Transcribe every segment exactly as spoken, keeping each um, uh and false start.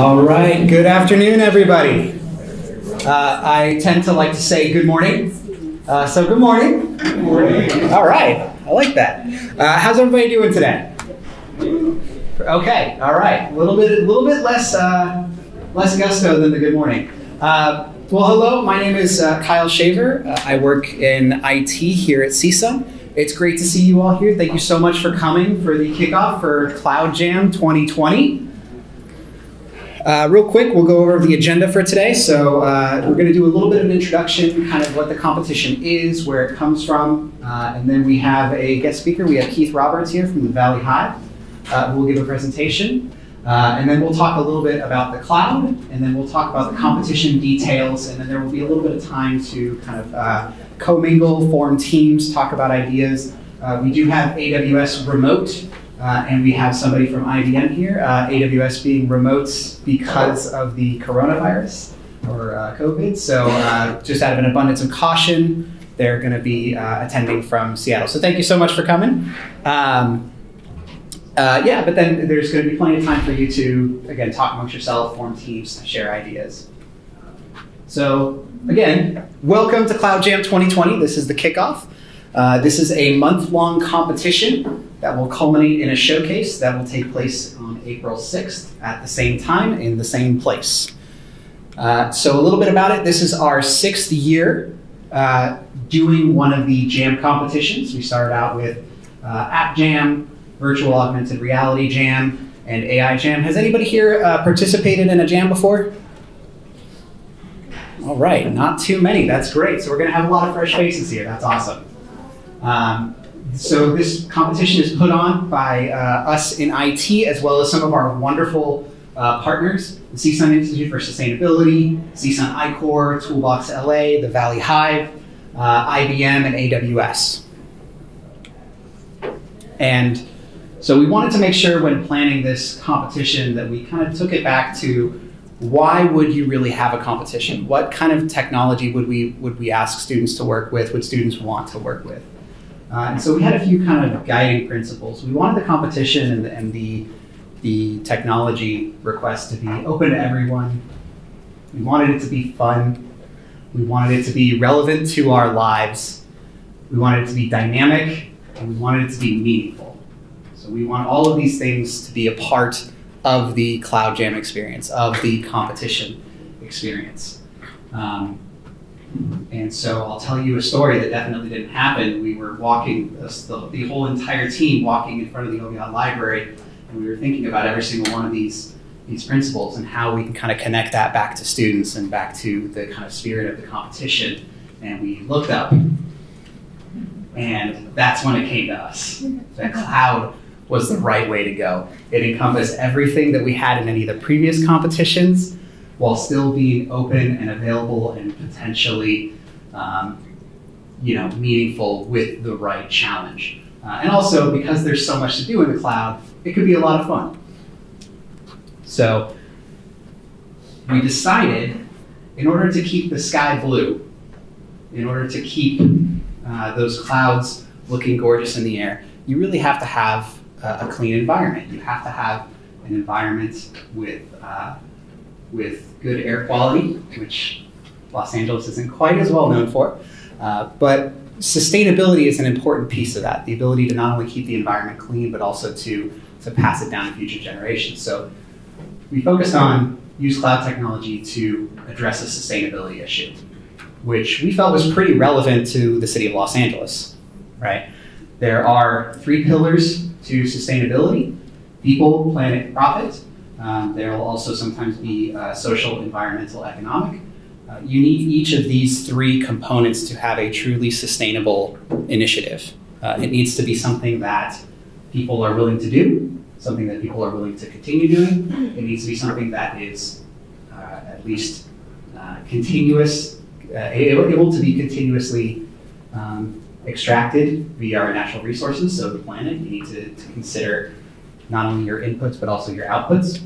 All right, good afternoon, everybody. Uh, I tend to like to say good morning. Uh, so good morning. Good morning. All right, I like that. Uh, how's everybody doing today? Okay, all right. A little bit, a little bit less, uh, less gusto than the good morning. Uh, well, hello, my name is uh, Kyle Shaver. Uh, I work in I T here at C S U N. It's great to see you all here. Thank you so much for coming for the kickoff for Cloud Jam twenty twenty. Uh, real quick, we'll go over the agenda for today. So uh, we're going to do a little bit of an introduction, kind of what the competition is, where it comes from. Uh, and then we have a guest speaker. We have Keith Roberts here from the Valley Hive, uh, who will give a presentation. Uh, and then we'll talk a little bit about the cloud, and then we'll talk about the competition details, and then there will be a little bit of time to kind of uh, co-mingle, form teams, talk about ideas. Uh, we do have A W S remote, uh, and we have somebody from I B M here, uh, A W S being remote because of the coronavirus or uh, COVID. So uh, just out of an abundance of caution, they're going to be uh, attending from Seattle. So thank you so much for coming. Um, Uh, yeah, but then there's going to be plenty of time for you to, again, talk amongst yourself, form teams, share ideas. So again, welcome to Cloud Jam twenty twenty. This is the kickoff. Uh, this is a month-long competition that will culminate in a showcase that will take place on April sixth at the same time in the same place. Uh, so a little bit about it. This is our sixth year uh, doing one of the Jam competitions. We started out with uh, App Jam, Virtual Augmented Reality Jam, and A I Jam. Has anybody here uh, participated in a jam before? All right, not too many, that's great. So we're gonna have a lot of fresh faces here, that's awesome. Um, so this competition is put on by uh, us in I T, as well as some of our wonderful uh, partners, the C S U N Institute for Sustainability, C S U N I Corps, Toolbox L A, the Valley Hive, uh, I B M, and A W S. And so we wanted to make sure when planning this competition that we kind of took it back to, why would you really have a competition? What kind of technology would we, would we ask students to work with? Would students want to work with? Uh, and so we had a few kind of guiding principles. We wanted the competition and the, and the, the technology request to be open to everyone. We wanted it to be fun. We wanted it to be relevant to our lives. We wanted it to be dynamic, and we wanted it to be meaningful. We want all of these things to be a part of the Cloud Jam experience, of the competition experience. Um, and so I'll tell you a story that definitely didn't happen. We were walking, the, the whole entire team walking in front of the Oviatt Library, and we were thinking about every single one of these, these principles and how we can kind of connect that back to students and back to the kind of spirit of the competition. And we looked up, and that's when it came to us, the cloud was the right way to go. It encompassed everything that we had in any of the previous competitions while still being open and available and potentially um, you know, meaningful with the right challenge. Uh, and also, because there's so much to do in the cloud, it could be a lot of fun. So we decided, in order to keep the sky blue, in order to keep uh, those clouds looking gorgeous in the air, you really have to have a clean environment. You have to have an environment with, uh, with good air quality, which Los Angeles isn't quite as well known for. Uh, but sustainability is an important piece of that, the ability to not only keep the environment clean, but also to, to pass it down to future generations. So we focused on use cloud technology to address a sustainability issue, which we felt was pretty relevant to the city of Los Angeles, right? There are three pillars to sustainability: people, planet, profit. Um, there will also sometimes be uh, social, environmental, economic. Uh, you need each of these three components to have a truly sustainable initiative. Uh, it needs to be something that people are willing to do, something that people are willing to continue doing. It needs to be something that is uh, at least uh, continuous, uh, able to be continuously um, extracted via our natural resources, so the planet. You need to, to consider not only your inputs, but also your outputs.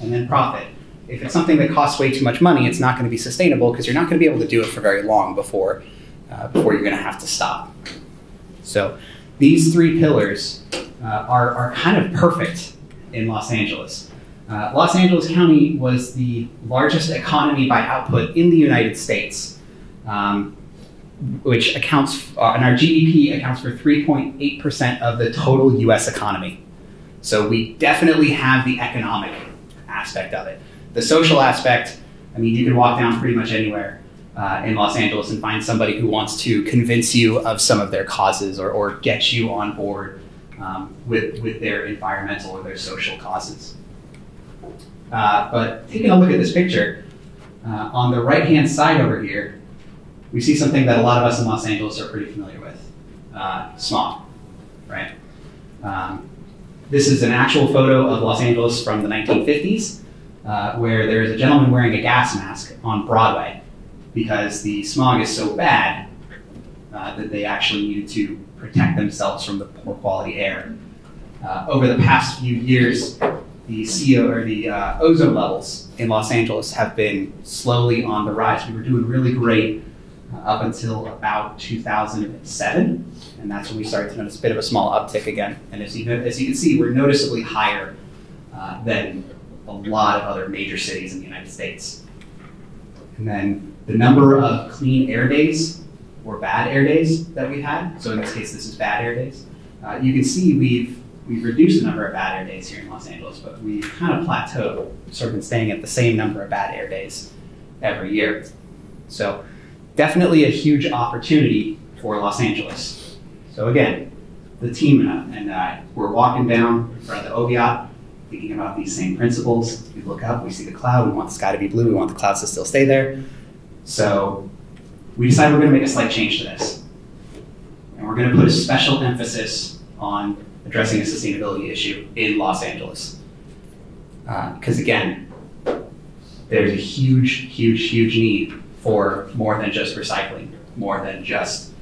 And then profit. If it's something that costs way too much money, it's not going to be sustainable because you're not going to be able to do it for very long before, uh, before you're going to have to stop. So these three pillars uh, are, are kind of perfect in Los Angeles. Uh, Los Angeles County was the largest economy by output in the United States, um, which accounts, f uh, and our G D P accounts for three point eight percent of the total U S economy. So we definitely have the economic aspect of it. The social aspect, I mean, you can walk down pretty much anywhere uh, in Los Angeles and find somebody who wants to convince you of some of their causes or, or get you on board um, with, with their environmental or their social causes. Uh, but taking a look at this picture, uh, on the right-hand side over here, we see something that a lot of us in Los Angeles are pretty familiar with, uh, smog, right? Um, this is an actual photo of Los Angeles from the nineteen fifties, uh, where there is a gentleman wearing a gas mask on Broadway because the smog is so bad uh, that they actually needed to protect themselves from the poor quality air. Uh, over the past few years, the C O or the uh, ozone levels in Los Angeles have been slowly on the rise. We were doing really great uh, up until about two thousand seven, and that's when we started to notice a bit of a small uptick again. And as you, as you can see, we're noticeably higher uh, than a lot of other major cities in the United States. And then the number of clean air days or bad air days that we've had, so in this case, this is bad air days, uh, you can see we've We've reduced the number of bad air days here in Los Angeles, but we've kind of plateaued, sort of been staying at the same number of bad air days every year. So definitely a huge opportunity for Los Angeles. So again, the team and I, and I we're walking down in front of the Oviatt, thinking about these same principles. We look up, we see the cloud, we want the sky to be blue, we want the clouds to still stay there. So we decided we're gonna make a slight change to this. And we're gonna put a special emphasis on addressing a sustainability issue in Los Angeles. Because uh, again, there's a huge, huge, huge need for more than just recycling, more than just,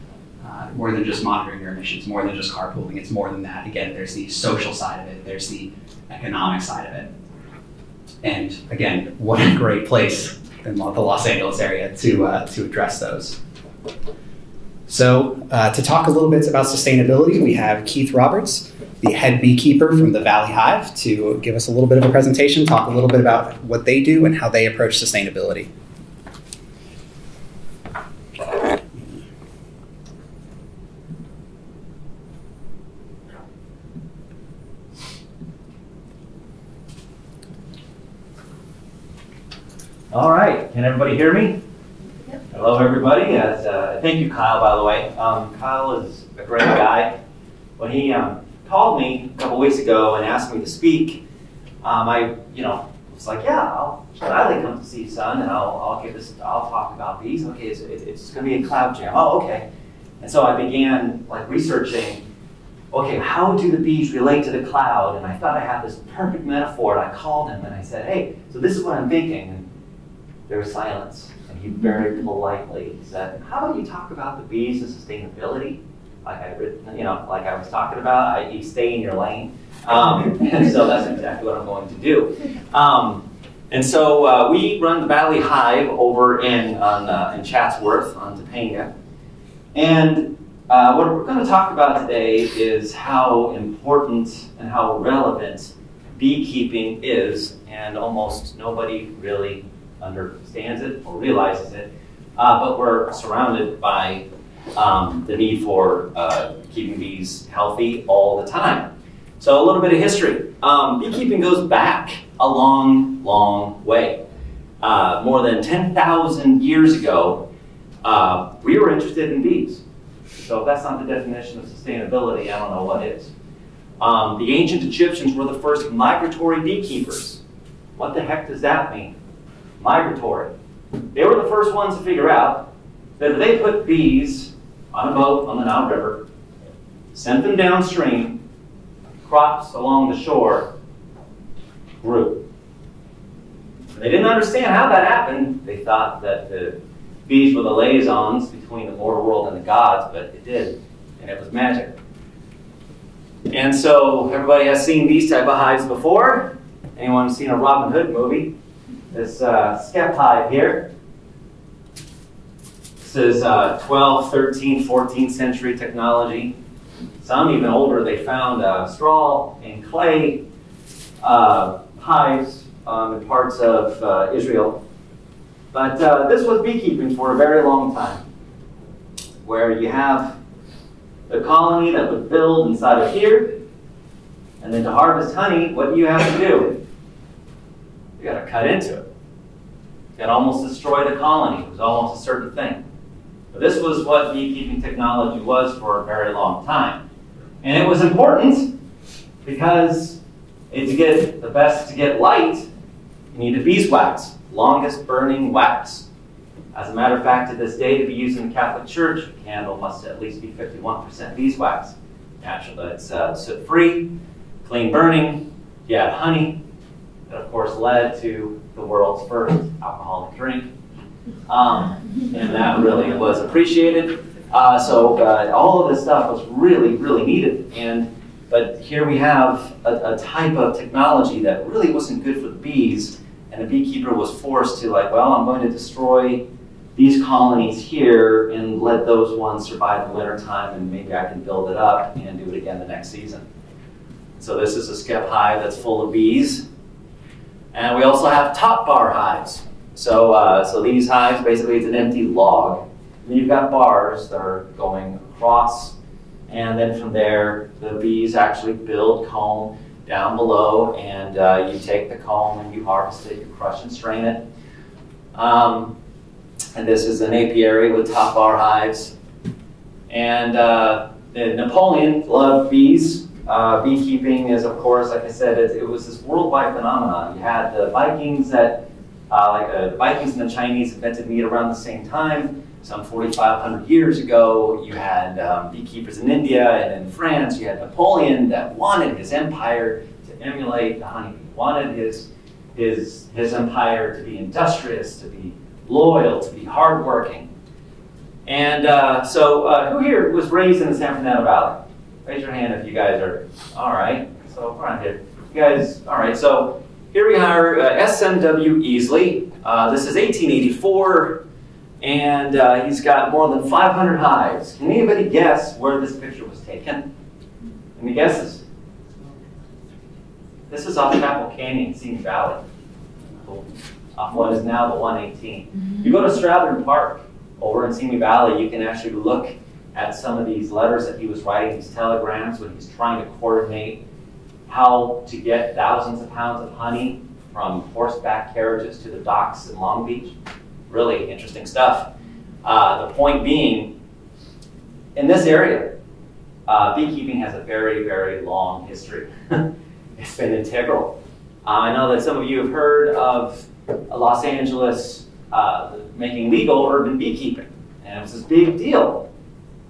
uh, more than just monitoring your emissions, more than just carpooling, it's more than that. Again, there's the social side of it, there's the economic side of it. And again, what a great place in the Los Angeles area to, uh, to address those. So uh, to talk a little bit about sustainability, we have Keith Roberts, the head beekeeper from the Valley Hive, to give us a little bit of a presentation, talk a little bit about what they do and how they approach sustainability. All right, can everybody hear me? Hello, everybody. As, uh, thank you, Kyle, by the way. Um, Kyle is a great guy. When he um, called me a couple weeks ago and asked me to speak, um, I, you know, was like, yeah, I'll gladly come to C S U N and I'll, I'll give this, I'll talk about these. Okay, it's, it's going to be a cloud jam. Oh, okay. And so I began like researching, okay, how do the bees relate to the cloud? And I thought I had this perfect metaphor. And I called him and I said, hey, so this is what I'm thinking. And there was silence. He very politely said, how about you talk about the bees and sustainability? Like I, you know, like I was talking about, I, you stay in your lane. Um, and so that's exactly what I'm going to do. Um, and so uh, we run the Valley Hive over in, on, uh, in Chatsworth on Topanga. And uh, what we're gonna talk about today is how important and how relevant beekeeping is, and almost nobody really understands it or realizes it, uh, but we're surrounded by um, the need for uh, keeping bees healthy all the time. So a little bit of history. Um, beekeeping goes back a long, long way. Uh, more than ten thousand years ago, uh, we were interested in bees. So if that's not the definition of sustainability, I don't know what is. Um, the ancient Egyptians were the first migratory beekeepers. What the heck does that mean? Migratory. They were the first ones to figure out that if they put bees on a boat on the Nile River, sent them downstream, crops along the shore grew. They didn't understand how that happened. They thought that the bees were the liaisons between the mortal world and the gods, but it did, and it was magic. And so everybody has seen these type of hives before. Anyone seen a Robin Hood movie? This uh, skep hive here. This is uh, twelfth, thirteenth, fourteenth century technology. Some even older, they found uh, straw and clay uh, hives um, in parts of uh, Israel. But uh, this was beekeeping for a very long time, where you have the colony that would build inside of here, and then to harvest honey, what do you have to do? You gotta cut into it. You gotta almost destroy the colony. It was almost a certain thing. But this was what beekeeping technology was for a very long time. And it was important because to get the best to get light, you needed beeswax, longest burning wax. As a matter of fact, to this day, to be used in the Catholic Church, a candle must at least be fifty-one percent beeswax. Natural, it's uh, soot-free, clean burning, you add honey, that of course led to the world's first alcoholic drink. Um, and that really was appreciated. Uh, so uh, all of this stuff was really, really needed. And but here we have a, a type of technology that really wasn't good for the bees, and the beekeeper was forced to like, well, I'm going to destroy these colonies here and let those ones survive the winter time, and maybe I can build it up and do it again the next season. So this is a skep hive that's full of bees. And we also have top bar hives. So, uh, so these hives, basically it's an empty log. And you've got bars that are going across. And then from there, the bees actually build comb down below. And uh, you take the comb and you harvest it, you crush and strain it. Um, and this is an apiary with top bar hives. And uh, Napoleon loved bees. Uh, beekeeping is, of course, like I said, it, it was this worldwide phenomenon. You had the Vikings that, uh, like uh, the Vikings and the Chinese invented meat around the same time, some forty-five hundred years ago. You had um, beekeepers in India and in France. You had Napoleon that wanted his empire to emulate the honeybee, wanted his, his, his empire to be industrious, to be loyal, to be hardworking. And uh, so uh, who here was raised in the San Fernando Valley? Raise your hand if you guys are, all right, so we're on here. You guys, all right, so here we are, uh, S M W Easley. Uh, this is eighteen eighty-four, and uh, he's got more than five hundred hives. Can anybody guess where this picture was taken? Any guesses? This is off Chapel Canyon, Simi Valley. Cool. Off what is now the one eighteen. You go to Strathern Park over in Simi Valley, you can actually look at some of these letters that he was writing, these telegrams, when he was trying to coordinate how to get thousands of pounds of honey from horseback carriages to the docks in Long Beach. Really interesting stuff. Uh, the point being, in this area, uh, beekeeping has a very, very long history. It's been integral. Uh, I know that some of you have heard of Los Angeles uh, making legal urban beekeeping, and it was this big deal.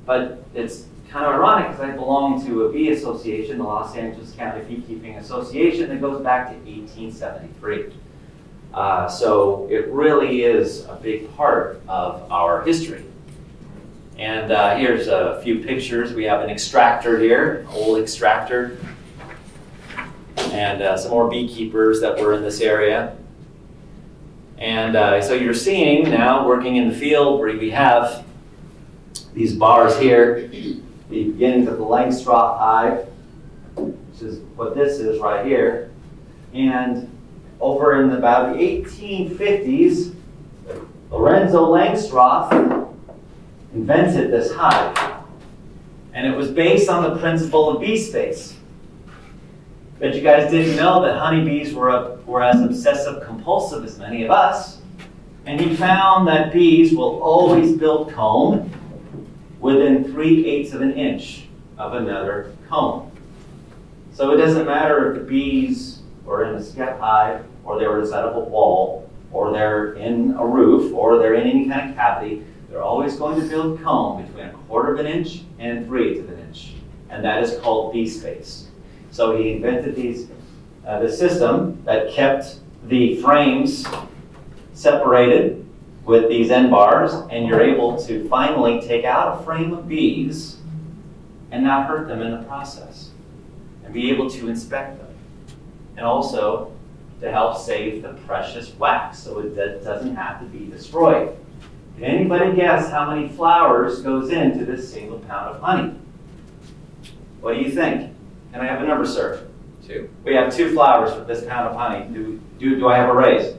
But it's kind of ironic because I belong to a bee association, the Los Angeles County Beekeeping Association, that goes back to eighteen seventy-three. Uh, so it really is a big part of our history. And uh, here's a few pictures. We have an extractor here, old extractor, and uh, some more beekeepers that were in this area. And uh, so you're seeing now working in the field where we have these bars here, the beginnings of the Langstroth hive, which is what this is right here. And over in the, about the eighteen fifties, Lorenzo Langstroth invented this hive. And it was based on the principle of bee space. But you guys didn't know that honeybees were, up, were as obsessive compulsive as many of us. And he found that bees will always build comb within three-eighths of an inch of another comb. So it doesn't matter if the bees are in a skep hive, or they were inside of a wall, or they're in a roof, or they're in any kind of cavity, they're always going to build comb between a quarter of an inch and three-eighths of an inch. And that is called bee space. So he invented these, uh, the system that kept the frames separated with these end bars, and you're able to finally take out a frame of bees and not hurt them in the process, and be able to inspect them. And also to help save the precious wax so it doesn't have to be destroyed. Can anybody guess how many flowers goes into this single pound of honey? What do you think? Can I have a number, sir? Two. We have two flowers for this pound of honey. Do do do I have a raise?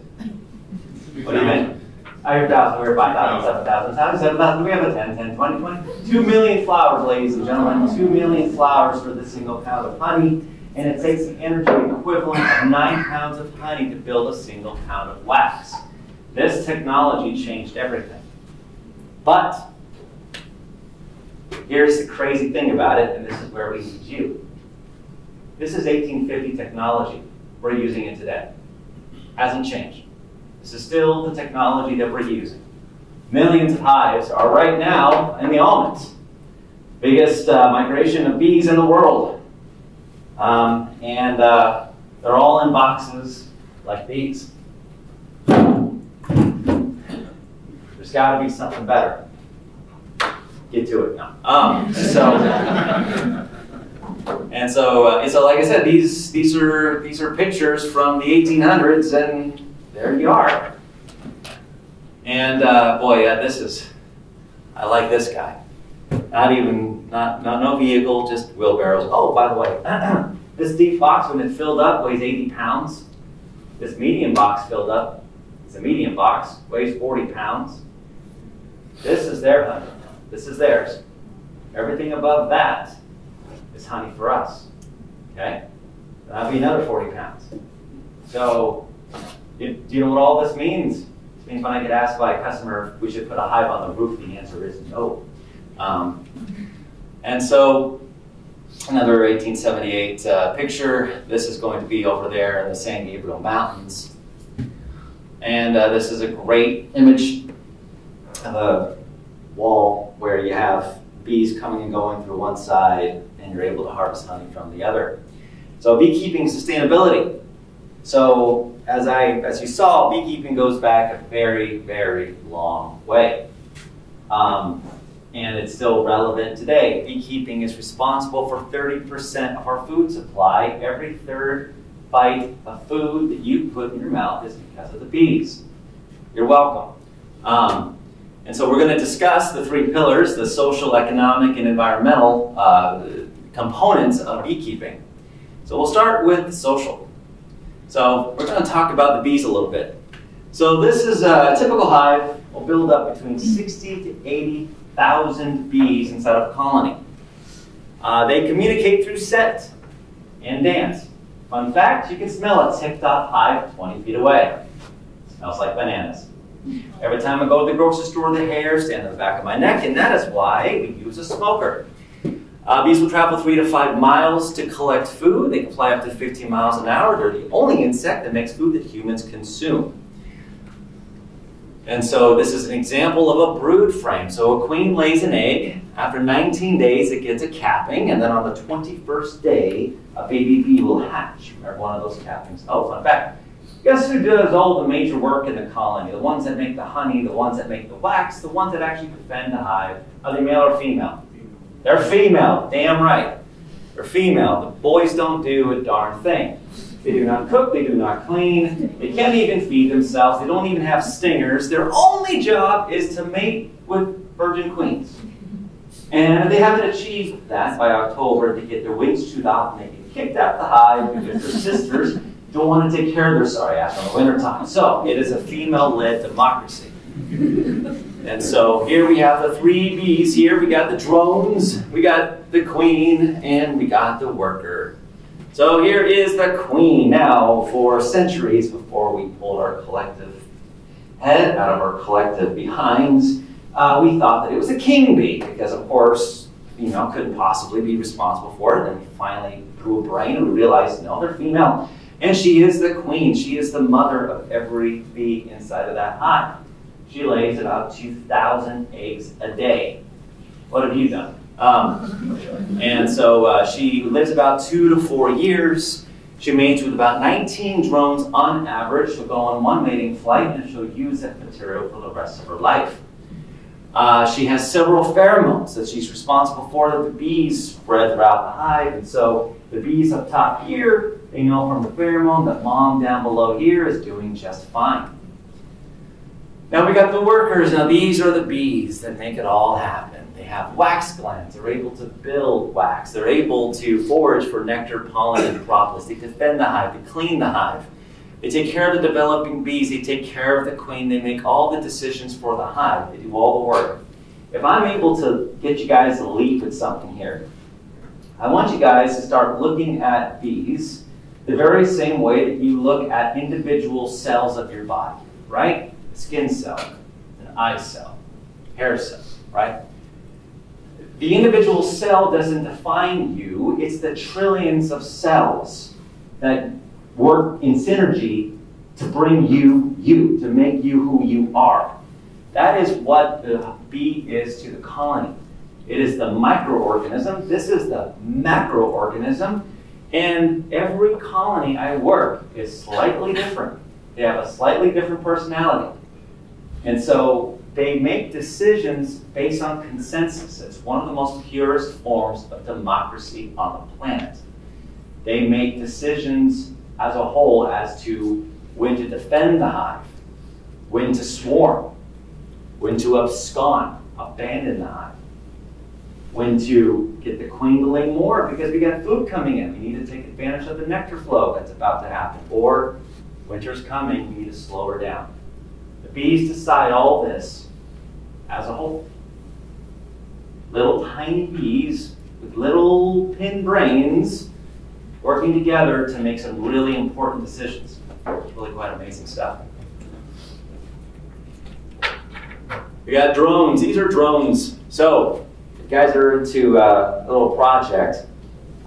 What do you mean? I heard thousand, we were five thousand, seven thousand, times seven thousand, we have a ten, ten, twenty, twenty. Two million flowers, ladies and gentlemen. Two million flowers for this single pound of honey. And it takes the energy equivalent of nine pounds of honey to build a single pound of wax. This technology changed everything. But here's the crazy thing about it, and this is where we need you. This is eighteen fifty technology. We're using it today. Hasn't changed. This is still the technology that we're using. Millions of hives are right now in the almonds. Biggest uh, migration of bees in the world. Um, and uh, they're all in boxes like these. There's got to be something better. Get to it now. Um, so, and so, uh, and so, like I said, these these are these are pictures from the eighteen hundreds, and there you are. And uh, boy, uh, this is. I like this guy. Not even not, not no vehicle, just wheelbarrows. Oh, by the way, this deep box when it filled up weighs eighty pounds. This medium box filled up. It's a medium box, weighs forty pounds. This is their honey. This is theirs. Everything above that is honey for us. Okay, that'll be another forty pounds. So, do you know what all this means? It means when I get asked by a customer if we should put a hive on the roof, the answer is no. Um, and so, another eighteen seventy-eight uh, picture. This is going to be over there in the San Gabriel Mountains. And uh, this is a great image of a wall where you have bees coming and going through one side, and you're able to harvest honey from the other. So beekeeping sustainability. So as I as you saw, beekeeping goes back a very, very long way. Um, and it's still relevant today. Beekeeping is responsible for thirty percent of our food supply. Every third bite of food that you put in your mouth is because of the bees. You're welcome. Um, and so we're going to discuss the three pillars, the social, economic, and environmental uh, components of beekeeping. So we'll start with social. So we're going to talk about the bees a little bit. So this is a typical hive. We'll build up between sixty to eighty thousand bees inside of a colony. Uh, they communicate through scent and dance. Fun fact, you can smell a ticked-off hive twenty feet away. It smells like bananas. Every time I go to the grocery store, the hairs stand on the back of my neck, and that is why we use a smoker. Uh, bees will travel three to five miles to collect food. They can fly up to fifteen miles an hour. They're the only insect that makes food that humans consume. And so this is an example of a brood frame. So a queen lays an egg. After nineteen days, it gets a capping. And then on the twenty-first day, a baby bee will hatch. Remember one of those cappings? Oh, fun fact. Guess who does all the major work in the colony? The ones that make the honey, the ones that make the wax, the ones that actually defend the hive. Are they male or female? They're female. Damn right. They're female. The boys don't do a darn thing. They do not cook, they do not clean, they can't even feed themselves, they don't even have stingers. Their only job is to mate with virgin queens. And if they haven't achieved that by October, they get their wings chewed off and they get kicked out the hive because their sisters don't want to take care of their sorry ass in the wintertime. So it is a female-led democracy. And so here we have the three bees here. We got the drones, we got the queen, and we got the worker. So here is the queen now for centuries before we pulled our collective head out of our collective behinds. Uh, we thought that it was a king bee because, of course, you know, couldn't possibly be responsible for it. And we finally grew a brain and we realized, no, they're female. And she is the queen. She is the mother of every bee inside of that hive. She lays about two thousand eggs a day. What have you done? Um, and so uh, she lives about two to four years. She mates with about nineteen drones on average. She'll go on one mating flight and she'll use that material for the rest of her life. Uh, she has several pheromones that she's responsible for that the bees spread throughout the hive. And so the bees up top here, they know from the pheromone that mom down below here is doing just fine. Now we got the workers. Now these are the bees that make it all happen. They have wax glands. They're able to build wax. They're able to forage for nectar, pollen, and propolis. They defend the hive. They clean the hive. They take care of the developing bees. They take care of the queen. They make all the decisions for the hive. They do all the work. If I'm able to get you guys to leap at something here, I want you guys to start looking at bees the very same way that you look at individual cells of your body, right? Skin cell, an eye cell, hair cell, right? The individual cell doesn't define you, it's the trillions of cells that work in synergy to bring you, you, to make you who you are. That is what the bee is to the colony. It is the microorganism, this is the macroorganism, and every colony I work is slightly different. They have a slightly different personality. And so they make decisions based on consensus. It's one of the most purest forms of democracy on the planet. They make decisions as a whole as to when to defend the hive, when to swarm, when to abscond, abandon the hive, when to get the queen to lay more because we got food coming in. We need to take advantage of the nectar flow that's about to happen, or winter's coming, we need to slow her down. The bees decide all this as a whole. Little tiny bees with little pin brains working together to make some really important decisions. Really quite amazing stuff. We got drones. These are drones. So if you guys are into uh, a little project,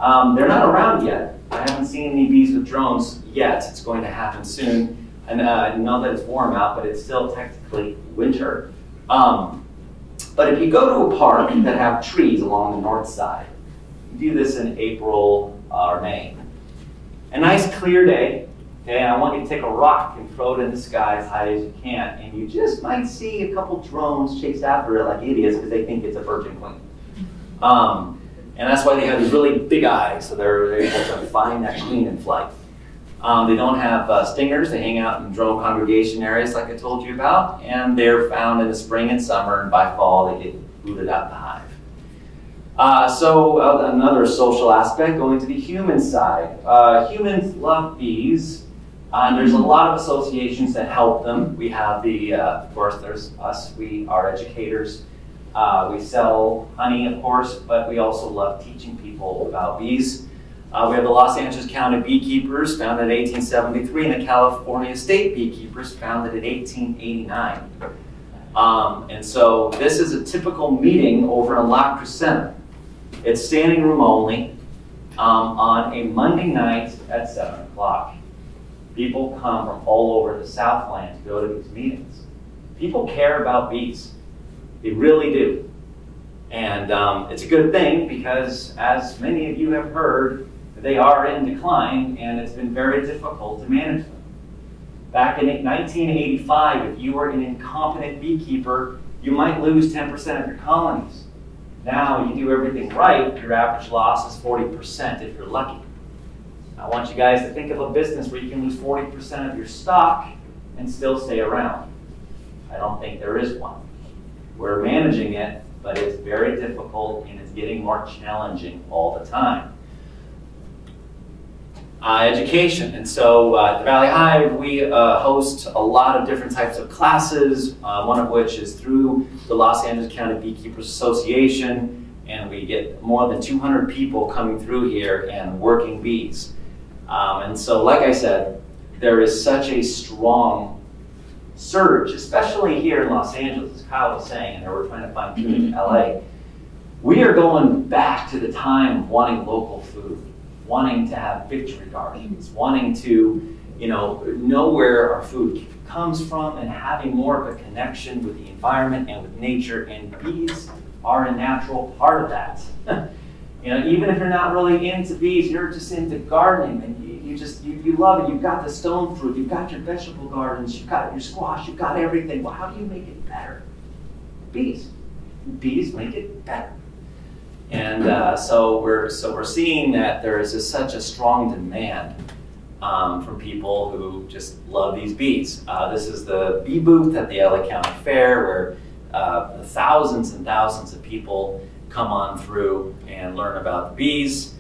um, they're not around yet. I haven't seen any bees with drones yet. It's going to happen soon. And uh, I know that it's warm out, but it's still technically winter. Um, but if you go to a park that have trees along the north side, you do this in April uh, or May. A nice clear day, okay, I want you to take a rock and throw it in the sky as high as you can, and you just might see a couple drones chase after it like idiots because they think it's a virgin queen. Um, And that's why they have these really big eyes, so they're, they're able to find that queen in flight. Um, they don't have uh, stingers. They hang out in drone congregation areas like I told you about, and they're found in the spring and summer, and by fall they get booted out of the hive. Uh, so uh, another social aspect, going to the human side. Uh, humans love bees, uh, and there's a lot of associations that help them. We have the, uh, of course, there's us, we are educators. Uh, we sell honey, of course, but we also love teaching people about bees. Uh, we have the Los Angeles County Beekeepers, founded in eighteen seventy-three, and the California State Beekeepers, founded in eighteen eighty-nine. Um, and so this is a typical meeting over in La Crescenta. It's standing room only um, on a Monday night at seven o'clock. People come from all over the Southland to go to these meetings. People care about bees. They really do. And um, it's a good thing because, as many of you have heard, they are in decline and it's been very difficult to manage them. Back in nineteen eighty-five, if you were an incompetent beekeeper, you might lose ten percent of your colonies. Now, you do everything right, your average loss is forty percent if you're lucky. I want you guys to think of a business where you can lose forty percent of your stock and still stay around. I don't think there is one. We're managing it, but it's very difficult and it's getting more challenging all the time. Uh, education, and so uh, at the Valley Hive, we uh, host a lot of different types of classes, uh, one of which is through the Los Angeles County Beekeepers Association, and we get more than two hundred people coming through here and working bees. Um, and so, like I said, there is such a strong surge, especially here in Los Angeles, as Kyle was saying, and we're trying to find food in L A. We are going back to the time of wanting local food, wanting to have victory gardens, wanting to, you know, know where our food comes from and having more of a connection with the environment and with nature, and bees are a natural part of that. You know, even if you're not really into bees, you're just into gardening, and You just you, you love it. You've got the stone fruit, you've got your vegetable gardens, you've got your squash, you've got everything. Well, how do you make it better? Bees. Bees make it better. And uh, so we're so we're seeing that there is a, such a strong demand um, from people who just love these beats. Uh, this is the bee booth at the L A County Fair, where uh, thousands and thousands of people come on through and learn about the bees.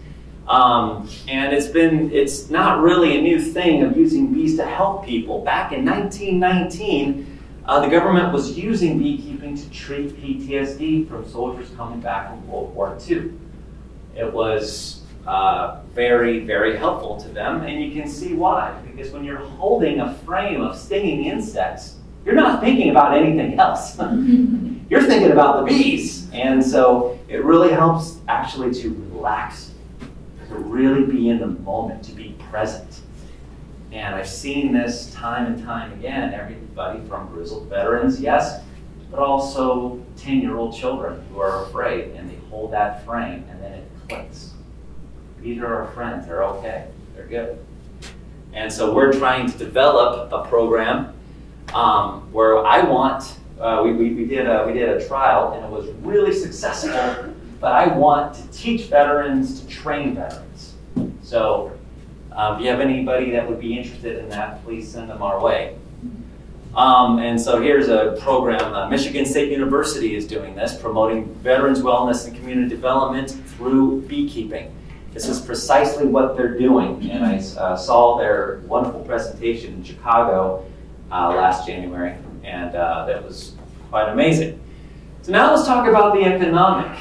Um, and it's been, it's not really a new thing of using bees to help people. Back in nineteen nineteen, uh, the government was using beekeeping to treat P T S D from soldiers coming back from World War Two. It was uh, very, very helpful to them, and you can see why. Because when you're holding a frame of stinging insects, you're not thinking about anything else. You're thinking about the bees. And so it really helps actually to relax, to really be in the moment, to be present. And I've seen this time and time again, everybody from grizzled veterans, yes, but also ten-year-old children who are afraid, and they hold that frame, and then it clicks. These are our friends, they're okay, they're good. And so we're trying to develop a program um, where I want, uh, we, we, we, did a, we did a trial, and it was really successful. But I want to teach veterans, to train veterans. So um, if you have anybody that would be interested in that, please send them our way. Um, and so here's a program. Uh, Michigan State University is doing this, promoting veterans' wellness and community development through beekeeping. This is precisely what they're doing. And I uh, saw their wonderful presentation in Chicago uh, last January, and uh, that was quite amazing. So now let's talk about the economic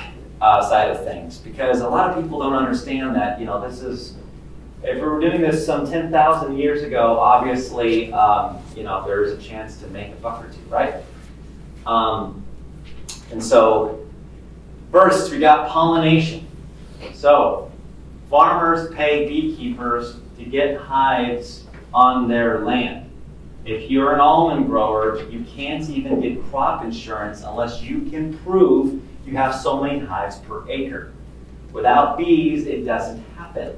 Uh, side of things, because a lot of people don't understand that, you know, this is, if we were doing this some ten thousand years ago, obviously, um, you know, there is a chance to make a buck or two, right? Um, and so, first we got pollination. So, farmers pay beekeepers to get hives on their land. If you're an almond grower, you can't even get crop insurance unless you can prove you have so many hives per acre. Without bees, it doesn't happen.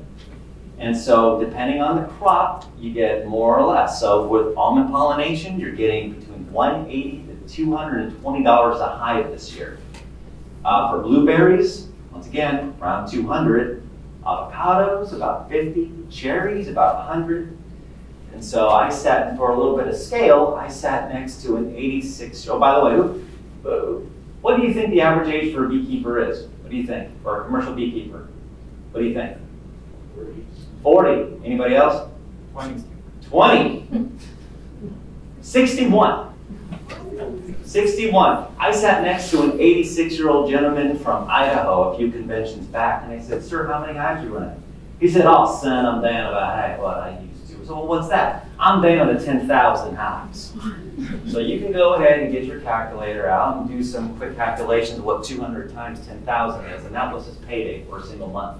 And so depending on the crop, you get more or less. So with almond pollination, you're getting between one hundred eighty dollars to two hundred twenty dollars a hive this year. Uh, for blueberries, once again, around two hundred. Avocados, about fifty. Cherries, about one hundred. And so I sat, for a little bit of scale, I sat next to an eighty-six-year-old, by the way, whoa. What do you think the average age for a beekeeper is? What do you think? For a commercial beekeeper? What do you think? forty. Anybody else? twenty. twenty. sixty-one. sixty-one. I sat next to an eighty-six-year-old gentleman from Idaho a few conventions back, and I said, "Sir, how many hives are you running?" He said, "Oh, son, I'm down about what I used to." So, well, what's that? I'm down to ten thousand hives. So you can go ahead and get your calculator out and do some quick calculations of what two hundred times ten thousand is, and that was his payday for a single month.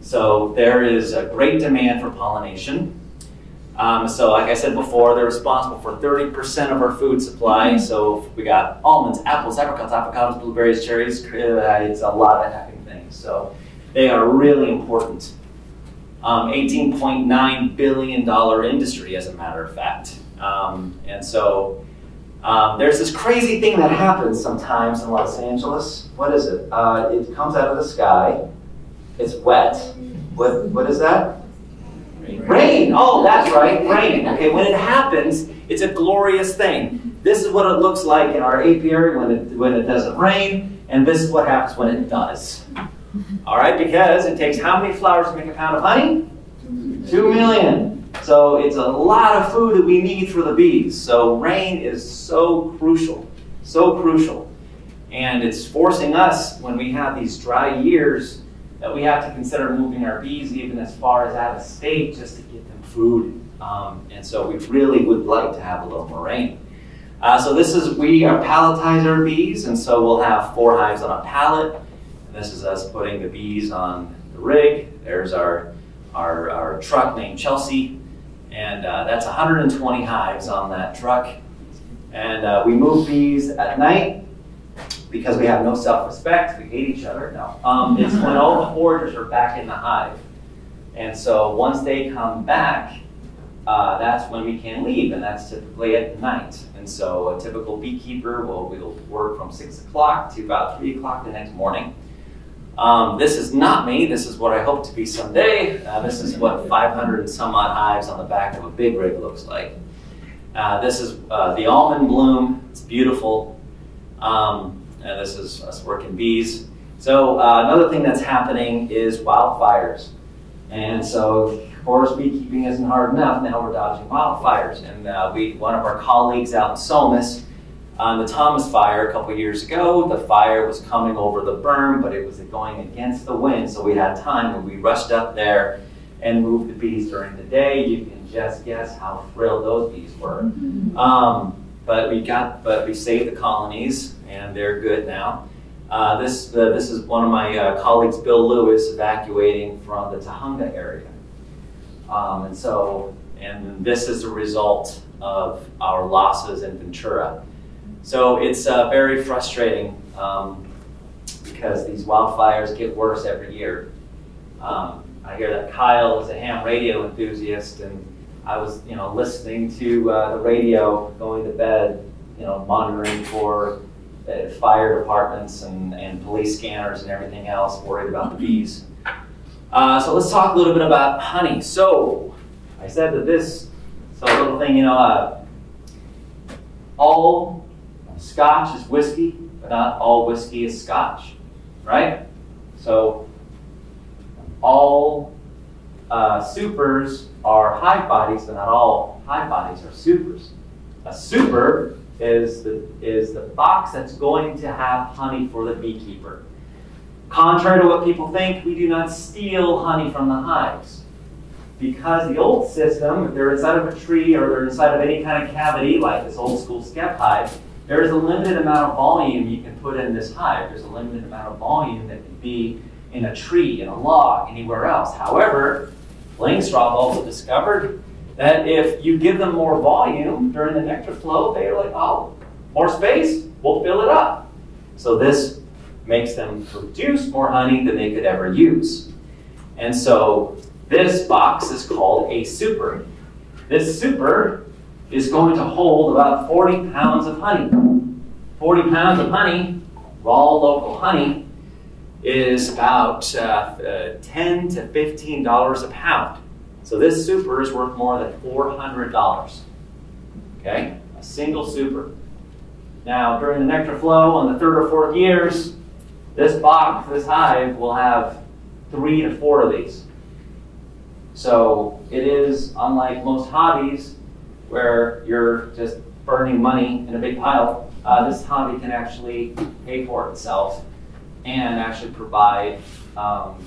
So there is a great demand for pollination. Um, so like I said before, they're responsible for thirty percent of our food supply. So we got almonds, apples, apricots, avocados, blueberries, cherries. It's a lot of hacking things. So they are really important. Um, eighteen point nine billion dollar industry, as a matter of fact. Um, and so um, there's this crazy thing that happens sometimes in Los Angeles. What is it? Uh, it comes out of the sky. It's wet. What, what is that? Rain. Rain. Oh, that's right. Rain. Okay, when it happens, it's a glorious thing. This is what it looks like in our apiary when it, when it doesn't rain, and this is what happens when it does. All right, because it takes how many flowers to make a pound of honey? Two million. So it's a lot of food that we need for the bees. So rain is so crucial, so crucial. And it's forcing us, when we have these dry years, that we have to consider moving our bees even as far as out of state just to get them food. Um, and so we really would like to have a little more rain. Uh, so this is, we are palletize our bees, and so we'll have four hives on a pallet. And this is us putting the bees on the rig. There's our, our, our truck named Chelsea. And uh, that's one hundred twenty hives on that truck. And uh, we move bees at night because we have no self-respect. We hate each other. No. Um, it's when all the foragers are back in the hive. And so once they come back, uh, that's when we can leave. And that's typically at night. And so a typical beekeeper will, will work from six o'clock to about three o'clock the next morning. Um, this is not me. This is what I hope to be someday. Uh, this is what five hundred and some odd hives on the back of a big rig looks like. Uh, this is uh, the almond bloom. It's beautiful. Um, and this is us working bees. So uh, another thing that's happening is wildfires. And so forest beekeeping isn't hard enough. Now we're dodging wildfires. And uh, we, one of our colleagues out in Somas, on the Thomas fire a couple years ago, the fire was coming over the berm, but it was going against the wind, so we had time, and we rushed up there and moved the bees during the day. You can just guess how thrilled those bees were. Um, but we got, but we saved the colonies, and they're good now. Uh, this uh, this is one of my uh, colleagues, Bill Lewis, evacuating from the Topanga area, um, and so and this is a result of our losses in Ventura. So it's uh, very frustrating um, because these wildfires get worse every year. Um, I hear that Kyle is a ham radio enthusiast, and I was, you know, listening to uh, the radio, going to bed, you know, monitoring for uh, fire departments and, and police scanners and everything else, worried about the bees. Uh, so let's talk a little bit about honey. So I said that this, so a little thing, you know, uh, all Scotch is whiskey, but not all whiskey is Scotch, right? So all uh, supers are hive bodies, but not all hive bodies are supers. A super is the, is the box that's going to have honey for the beekeeper. Contrary to what people think, we do not steal honey from the hives. Because the old system, if they're inside of a tree or they're inside of any kind of cavity, like this old school skep hive, there is a limited amount of volume you can put in this hive. There's a limited amount of volume that can be in a tree, in a log, anywhere else. However, Langstroth also discovered that if you give them more volume during the nectar flow, they are like, oh, more space, we'll fill it up. So this makes them produce more honey than they could ever use. And so this box is called a super. This super is going to hold about forty pounds of honey. forty pounds of honey, raw local honey, is about uh, uh, ten to fifteen dollars a pound. So this super is worth more than four hundred dollars, okay? A single super. Now, during the nectar flow on the third or fourth years, this box, this hive, will have three to four of these. So it is, unlike most hobbies, where you're just burning money in a big pile, uh, this hobby can actually pay for itself and actually provide um,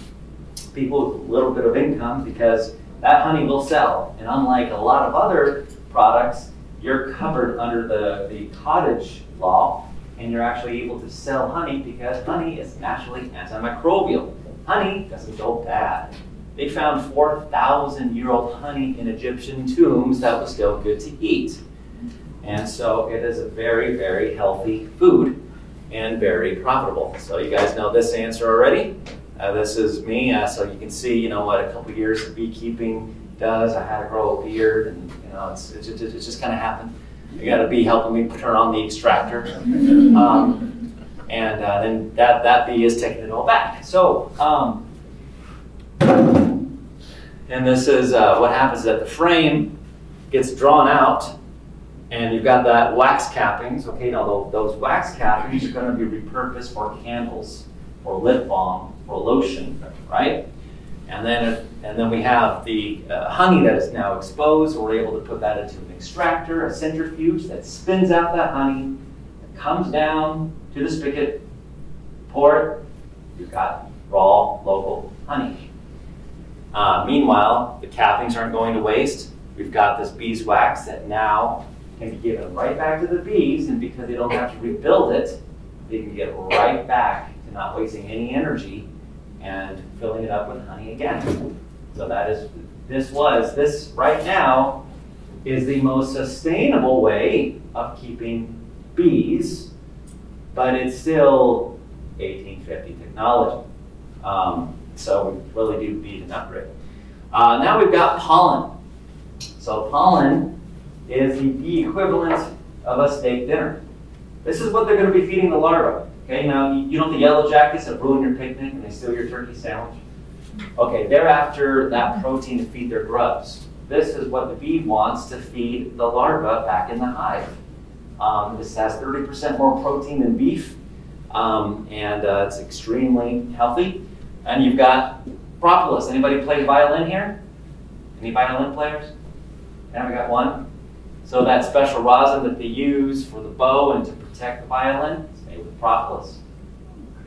people with a little bit of income, because that honey will sell. And unlike a lot of other products, you're covered under the, the cottage law, and you're actually able to sell honey because honey is naturally antimicrobial. Honey doesn't go bad. They found four thousand year old honey in Egyptian tombs that was still good to eat. And so it is a very, very healthy food and very profitable. So you guys know this answer already. Uh, this is me. Uh, so you can see, you know, what a couple years of beekeeping does. I had to grow a beard, and you know, it's, it's, it's, it's just kind of happened. You got a bee helping me turn on the extractor. Um, and uh, then that, that bee is taking it all back. So, um, and this is uh, what happens, that the frame gets drawn out, and you've got that wax cappings. Okay, now those, those wax cappings are going to be repurposed for candles, or lip balm, or lotion, right? And then, and then we have the uh, honey that is now exposed. We're able to put that into an extractor, a centrifuge that spins out that honey, that comes down to the spigot, pour it. You've got raw local honey. Uh, meanwhile, the cappings aren't going to waste. We've got this beeswax that now can be given right back to the bees, and because they don't have to rebuild it, they can get right back to not wasting any energy and filling it up with honey again. So that is, this was, this right now is the most sustainable way of keeping bees, but it's still eighteen fifty technology. Um, So we really do need an upgrade. Uh, now we've got pollen. So pollen is the bee equivalent of a steak dinner. This is what they're going to be feeding the larva. Okay, now you don't the yellow jackets that ruin your picnic and they steal your turkey sandwich. Okay, they're after that protein to feed their grubs. This is what the bee wants to feed the larva back in the hive. Um, this has thirty percent more protein than beef, um, and uh, it's extremely healthy. And you've got propolis. Anybody play violin here? Any violin players? Yeah, we got one. So that special rosin that they use for the bow and to protect the violin is made with propolis.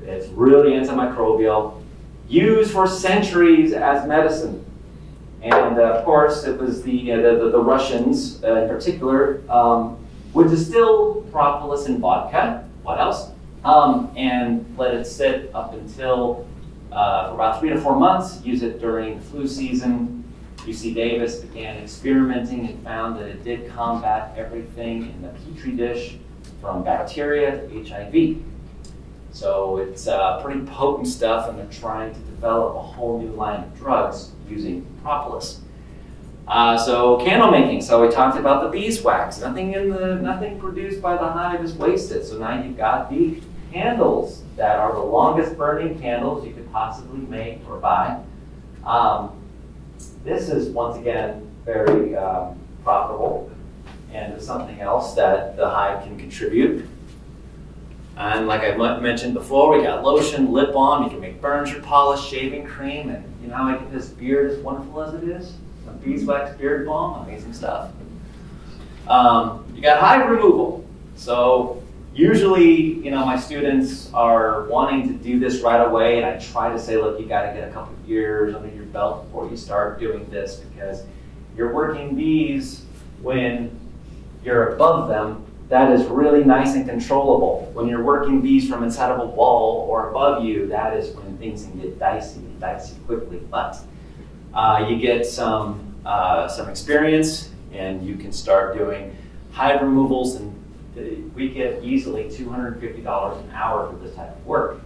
It's really antimicrobial, used for centuries as medicine. And uh, of course, it was the, uh, the, the Russians uh, in particular um, would distill propolis in vodka, what else? Um, and let it sit up until uh, for about three to four months, use it during flu season. U C Davis began experimenting and found that it did combat everything in the petri dish from bacteria to H I V. So it's uh, pretty potent stuff, and they're trying to develop a whole new line of drugs using propolis. Uh, so candle making, so we talked about the beeswax. Nothing in the, nothing produced by the hive is wasted. So now you've got the candles that are the longest burning candles you could possibly make or buy. Um, this is once again very um, profitable, and is something else that the hive can contribute. And like I mentioned before, we got lotion, lip balm, you can make furniture polish, shaving cream, and you know how I get this beard as wonderful as it is? Some beeswax beard balm, amazing stuff. Um, you got hive removal. So usually, you know, my students are wanting to do this right away, and I try to say, look, you gotta get a couple of years under your belt before you start doing this, because you're working bees when you're above them. That is really nice and controllable. When you're working bees from inside of a wall or above you, that is when things can get dicey and dicey quickly. But uh, you get some, uh, some experience, and you can start doing hive removals, and we get easily two hundred fifty dollars an hour for this type of work.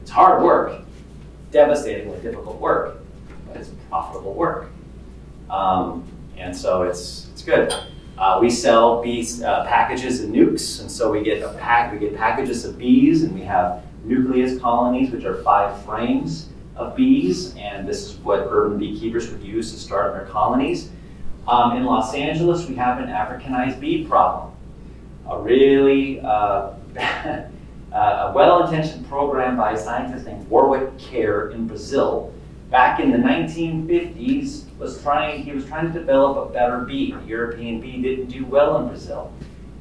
It's hard work, devastatingly difficult work, but it's profitable work. Um, and so it's, it's good. Uh, we sell bees uh, packages and nukes, and so we get a pack. We get packages of bees, and we have nucleus colonies, which are five frames of bees, and this is what urban beekeepers would use to start their colonies. Um, in Los Angeles, we have an Africanized bee problem. A really uh, a well-intentioned program by a scientist named Warwick Kerr in Brazil, back in the nineteen fifties. Was trying, he was trying to develop a better bee. The European bee didn't do well in Brazil.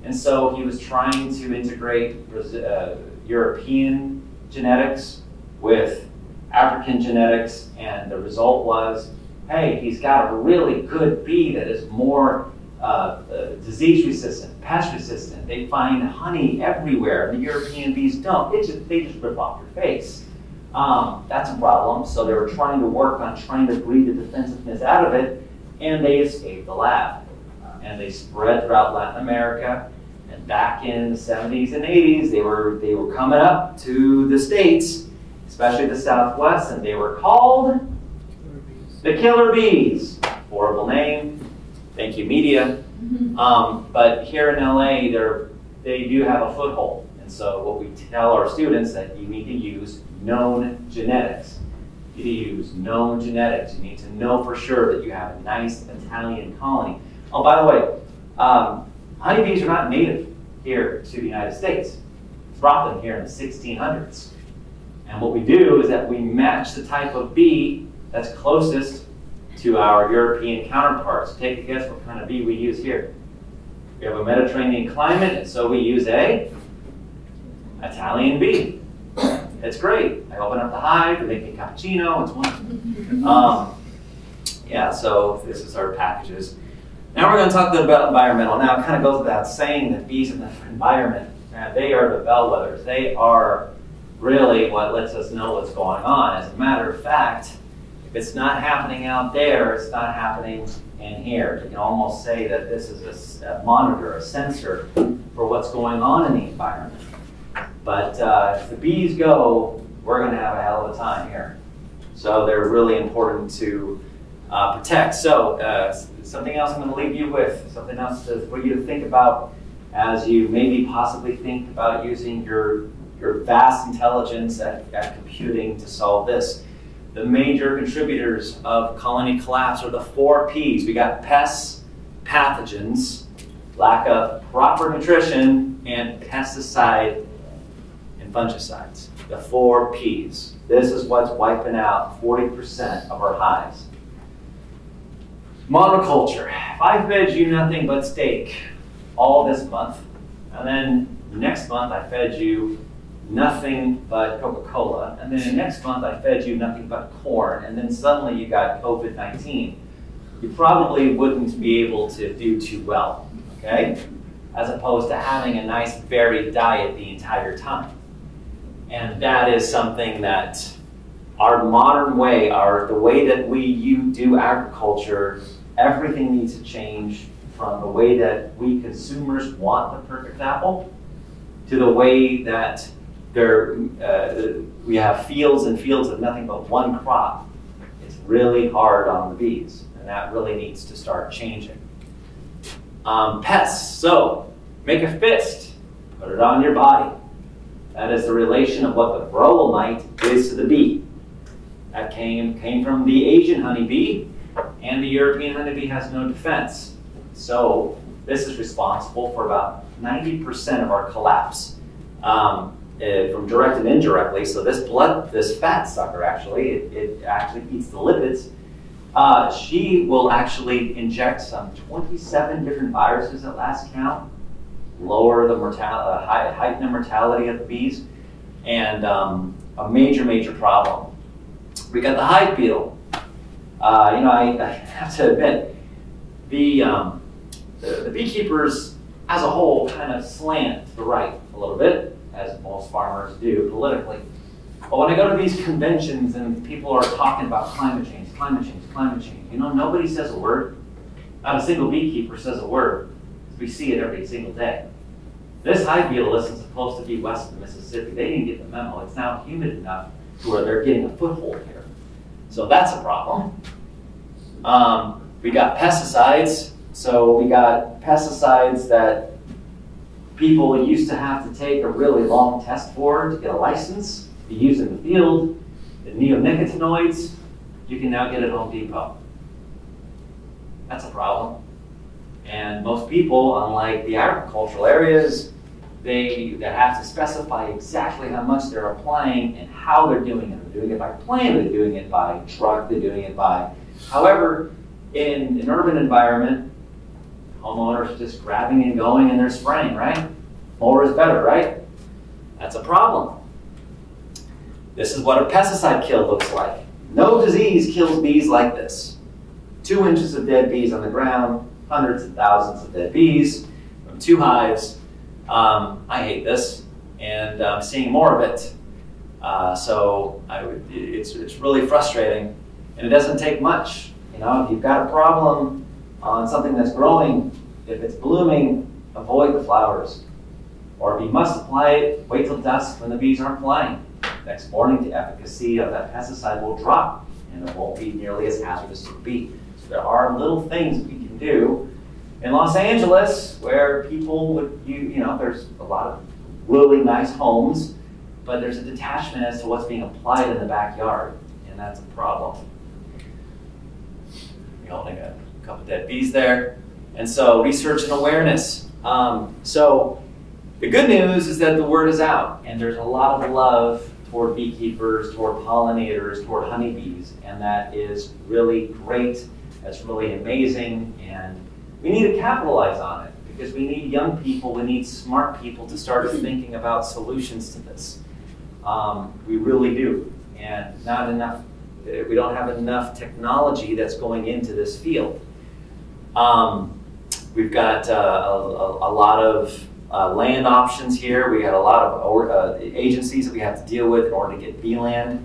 And so he was trying to integrate Brazil, uh, European genetics with African genetics, and the result was, hey, he's got a really good bee that is more uh, uh, disease resistant, pest resistant. They find honey everywhere. The European bees don't. They just, they just rip off your face. Um, that's a problem, so they were trying to work on trying to breed the defensiveness out of it, and they escaped the lab. And they spread throughout Latin America, and back in the seventies and eighties, they were, they were coming up to the States, especially the Southwest, and they were called the Killer Bees. Horrible name. Thank you, media. Um, but here in L A, they're, they do have a foothold. And so what we tell our students that you need to use known genetics. You need to use known genetics. You need to know for sure that you have a nice Italian colony. Oh, by the way, um, honeybees are not native here to the United States. We brought them here in the sixteen hundreds. And what we do is that we match the type of bee that's closest to our European counterparts. Take a guess what kind of bee we use here. We have a Mediterranean climate, and so we use a Italian bee. It's great. I open up the hive, they make a cappuccino, it's wonderful. Um, yeah, so this is our packages. Now we're going to talk about environmental. Now it kind of goes without saying that bees in the environment, now, they are the bellwethers. They are really what lets us know what's going on. As a matter of fact, if it's not happening out there, it's not happening in here. You can almost say that this is a, a monitor, a sensor for what's going on in the environment. But uh, if the bees go, we're going to have a hell of a time here. So they're really important to uh, protect. So uh, something else I'm going to leave you with, something else to, for you to think about as you maybe possibly think about using your your vast intelligence at, at computing to solve this. The major contributors of colony collapse are the four Ps. We got pests, pathogens, lack of proper nutrition, and pesticide and fungicides. The four Ps. This is what's wiping out forty percent of our hives. Monoculture. If I fed you nothing but steak all this month, and then next month I fed you nothing but Coca-Cola, and then the next month I fed you nothing but corn, and then suddenly you got COVID nineteen. You probably wouldn't be able to do too well, okay? As opposed to having a nice varied diet the entire time. And that is something that our modern way, our, the way that we you do agriculture, everything needs to change from the way that we consumers want the perfect apple to the way that There, uh, we have fields and fields of nothing but one crop. It's really hard on the bees, and that really needs to start changing. Um, pests. So make a fist, put it on your body. That is the relation of what the varroa mite is to the bee. That came, came from the Asian honeybee, and the European honeybee has no defense. So this is responsible for about ninety percent of our collapse. Um, Uh, from direct and indirectly, so this blood, this fat sucker actually, it, it actually eats the lipids. Uh, she will actually inject some twenty-seven different viruses at last count, lower the mortality, uh, heighten the mortality of the bees, and um, a major, major problem. We got the hive beetle. Uh, you know, I, I have to admit, the, um, the, the beekeepers as a whole kind of slant to the right a little bit, as most farmers do politically. But when I go to these conventions and people are talking about climate change, climate change, climate change, you know, nobody says a word. Not a single beekeeper says a word. We see it every single day. This hive beetle isn't supposed to be west of the Mississippi. They didn't get the memo. It's now humid enough to where they're getting a foothold here. So that's a problem. Um, we got pesticides. So we got pesticides that people used to have to take a really long test for to get a license to use in the field. The neonicotinoids, you can now get at Home Depot. That's a problem. And most people, unlike the agricultural areas, they, they have to specify exactly how much they're applying and how they're doing it. They're doing it by plane, they're doing it by truck, they're doing it by... However, in an urban environment, homeowners are just grabbing and going and they're spraying, right? More is better, right? That's a problem. This is what a pesticide kill looks like. No disease kills bees like this. Two inches of dead bees on the ground, hundreds of thousands of dead bees from two hives. Um, I hate this, and I'm seeing more of it. Uh, so I would, it's, it's really frustrating, and it doesn't take much. You know, if you've got a problem on something that's growing, if it's blooming, avoid the flowers. Or if you must apply it, wait till dusk when the bees aren't flying. Next morning, the efficacy of that pesticide will drop and it won't be nearly as hazardous to the bee. So there are little things we can do. In Los Angeles, where people would, you, you know, there's a lot of really nice homes, but there's a detachment as to what's being applied in the backyard, and that's a problem. You're holding it. Couple dead bees there. And so research and awareness. Um, so the good news is that the word is out, and there's a lot of love toward beekeepers, toward pollinators, toward honeybees, and that is really great. That's really amazing, and we need to capitalize on it because we need young people, we need smart people to start thinking about solutions to this. Um, we really do, and not enough, we don't have enough technology that's going into this field. Um, we've got uh, a, a lot of uh, land options here. We had a lot of or, uh, agencies that we have to deal with in order to get bee land.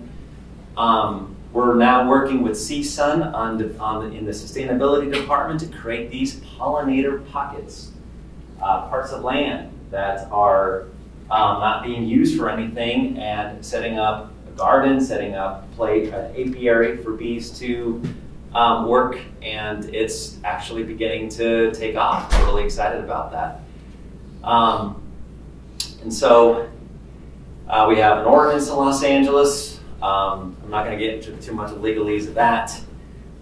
Um, we're now working with C S U N on the, on the, in the sustainability department to create these pollinator pockets, uh, parts of land that are um, not being used for anything, and setting up a garden, setting up play, an apiary for bees to Um, work, and it's actually beginning to take off. We're really excited about that. Um, and so Uh, we have an ordinance in Los Angeles. Um, I'm not going to get into too much of legalese of that,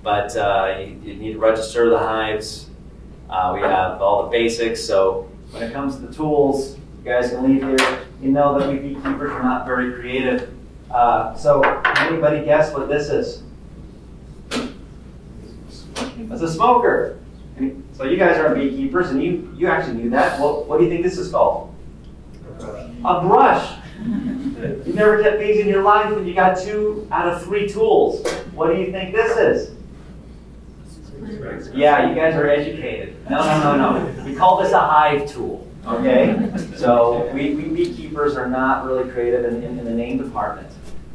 but uh, you, you need to register the hives. Uh, we have all the basics. So when it comes to the tools, you guys can leave here. You know that we beekeepers are not very creative. Uh, so anybody guess what this is? It's a smoker. So you guys are beekeepers, and you, you actually knew that. Well, what do you think this is called? A brush. You've never kept bees in your life, and you got two out of three tools. What do you think this is? Yeah, you guys are educated. No, no, no, no. We call this a hive tool, okay? So we, we beekeepers are not really creative in, in, in the name department.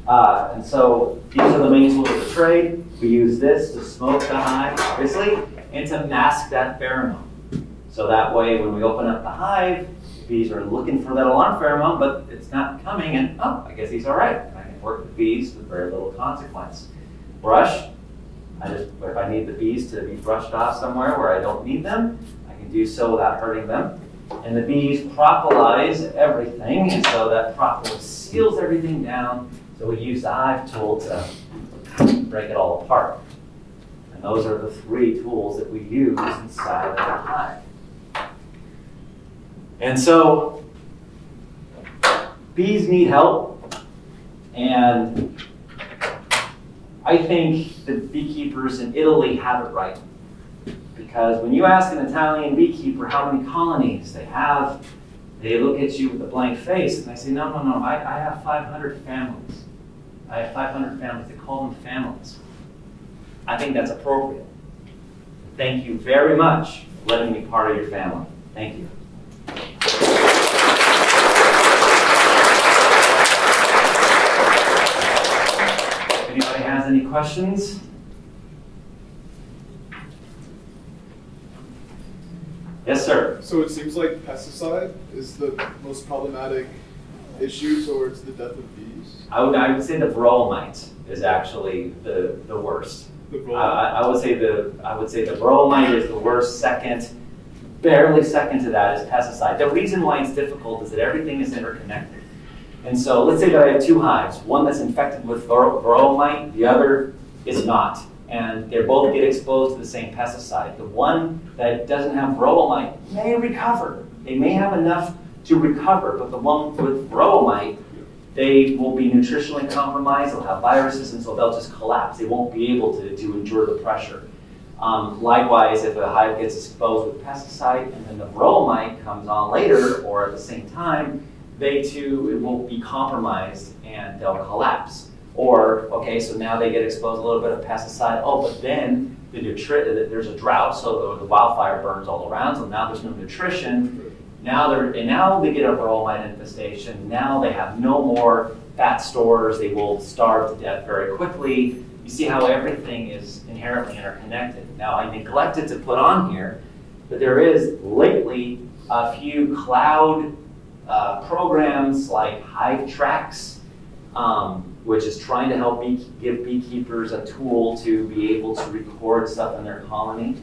Uh, and so these are the main tools of the trade. We use this to smoke the hive, obviously, and to mask that pheromone. So that way, when we open up the hive, bees are looking for that alarm pheromone, but it's not coming, and oh, I guess he's all right. I can work with bees with very little consequence. Brush, I just, if I need the bees to be brushed off somewhere where I don't need them, I can do so without hurting them. And the bees propolize everything, and so that propolis seals everything down, so we use the hive tool to break it all apart. And those are the three tools that we use inside of the hive. And so bees need help, and I think the beekeepers in Italy have it right. Because when you ask an Italian beekeeper how many colonies they have, they look at you with a blank face, and they say, no, no, no, I, I have five hundred families. I have five hundred families. They call them families. I think that's appropriate. Thank you very much for letting me be part of your family. Thank you. Anybody has any questions? Yes, sir. So it seems like pesticide is the most problematic issue towards the death of bees. I would, I would say the varroa mite is actually the the worst. The varroa mite. I, I would say the I would say the varroa mite is the worst. Second, barely second to that, is pesticide. The reason why it's difficult is that everything is interconnected. And so let's say that I have two hives, one that's infected with varroa mite, the other is not. And they both get exposed to the same pesticide. The one that doesn't have varroa mite may recover. They may have enough to recover, but the one with varroa mite, they will be nutritionally compromised, they'll have viruses, and so they'll just collapse. They won't be able to, to endure the pressure. Um, likewise, if a hive gets exposed with pesticide and then the varroa mite comes on later or at the same time, they too, it will be compromised and they'll collapse. Or, okay, so now they get exposed a little bit of pesticide, oh, but then the nutri there's a drought, so the, the wildfire burns all around, so now there's no nutrition. Now, they're, and now they get a varroa mite infestation, now they have no more fat stores, they will starve to death very quickly. You see how everything is inherently interconnected. Now, I neglected to put on here, but there is lately a few cloud Uh, programs like Hive Tracks, um, which is trying to help bee give beekeepers a tool to be able to record stuff in their colony.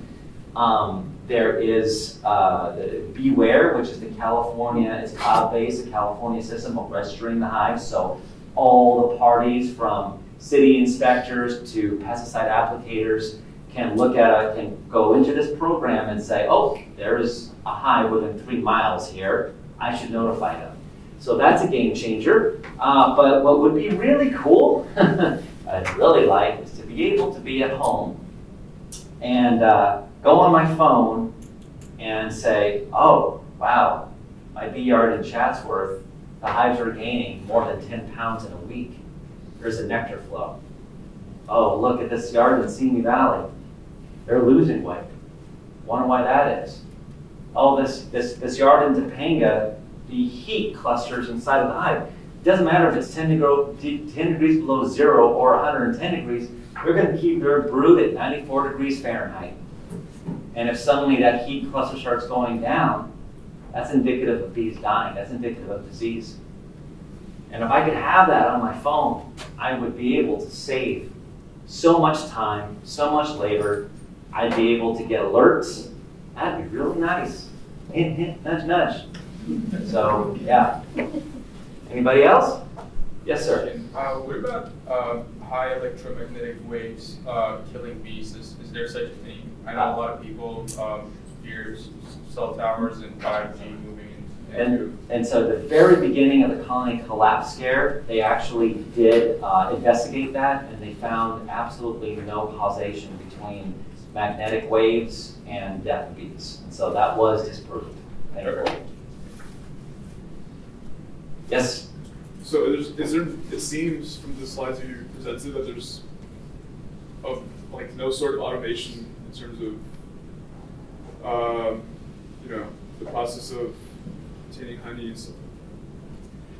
Um, there is uh, the Beware, which is the California, it's cloud-based, the California system of registering the hives. So all the parties from city inspectors to pesticide applicators can look at it, can go into this program and say, oh, there's a hive within three miles here. I should notify them. So that's a game changer. Uh, but what would be really cool, I'd really like, is to be able to be at home and uh, go on my phone and say, oh, wow, my bee yard in Chatsworth, the hives are gaining more than ten pounds in a week. There's a nectar flow. Oh, look at this yard in Simi Valley. They're losing weight. Wonder why that is. Oh, this, this, this yard in Topanga, the heat clusters inside of the hive. It doesn't matter if it's ten degrees below zero or one hundred ten degrees, they're going to keep their brood at ninety-four degrees Fahrenheit. And if suddenly that heat cluster starts going down, that's indicative of bees dying. That's indicative of disease. And if I could have that on my phone, I would be able to save so much time, so much labor. I'd be able to get alerts. That'd be really nice. Hint, hint, nudge, nudge. So, yeah. Anybody else? Yes, sir. Uh, what about uh, high electromagnetic waves uh, killing bees? Is, is there such a thing? I know a lot of people um, fear cell towers and five G moving. And, and so at the very beginning of the colony collapse scare, they actually did uh, investigate that, and they found absolutely no causation between magnetic waves and death of bees. And so that was disproved. Okay. Yes? So is there, it seems from the slides that you presented that there's of, like no sort of automation in terms of um, you know, the process of obtaining honey and stuff.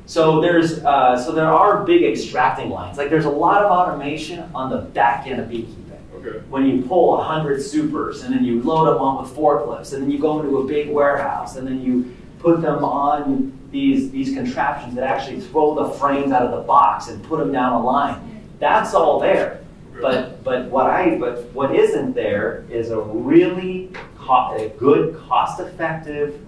So there's uh, so there are big extracting lines. Like there's a lot of automation on the back end of beekeeping. Okay. When you pull a hundred supers and then you load them on with forklifts and then you go into a big warehouse and then you put them on These, these contraptions that actually throw the frames out of the box and put them down a line. That's all there. But, but, what, I, but what isn't there is a really co a good, cost-effective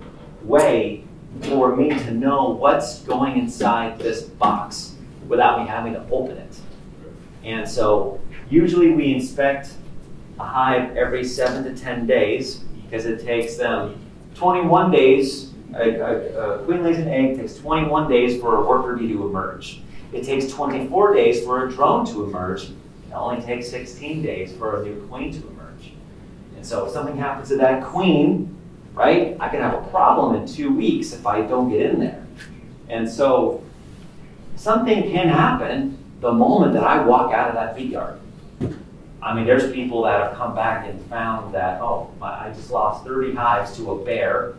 way for me to know what's going inside this box without me having to open it. And so usually we inspect a hive every seven to ten days because it takes them twenty-one days. A, a, a queen lays an egg, takes twenty-one days for a worker bee to emerge. It takes twenty-four days for a drone to emerge. It only takes sixteen days for a new queen to emerge. And so if something happens to that queen, right, I can have a problem in two weeks if I don't get in there. And so something can happen the moment that I walk out of that bee yard. I mean, there's people that have come back and found that, oh, my, I just lost thirty hives to a bear,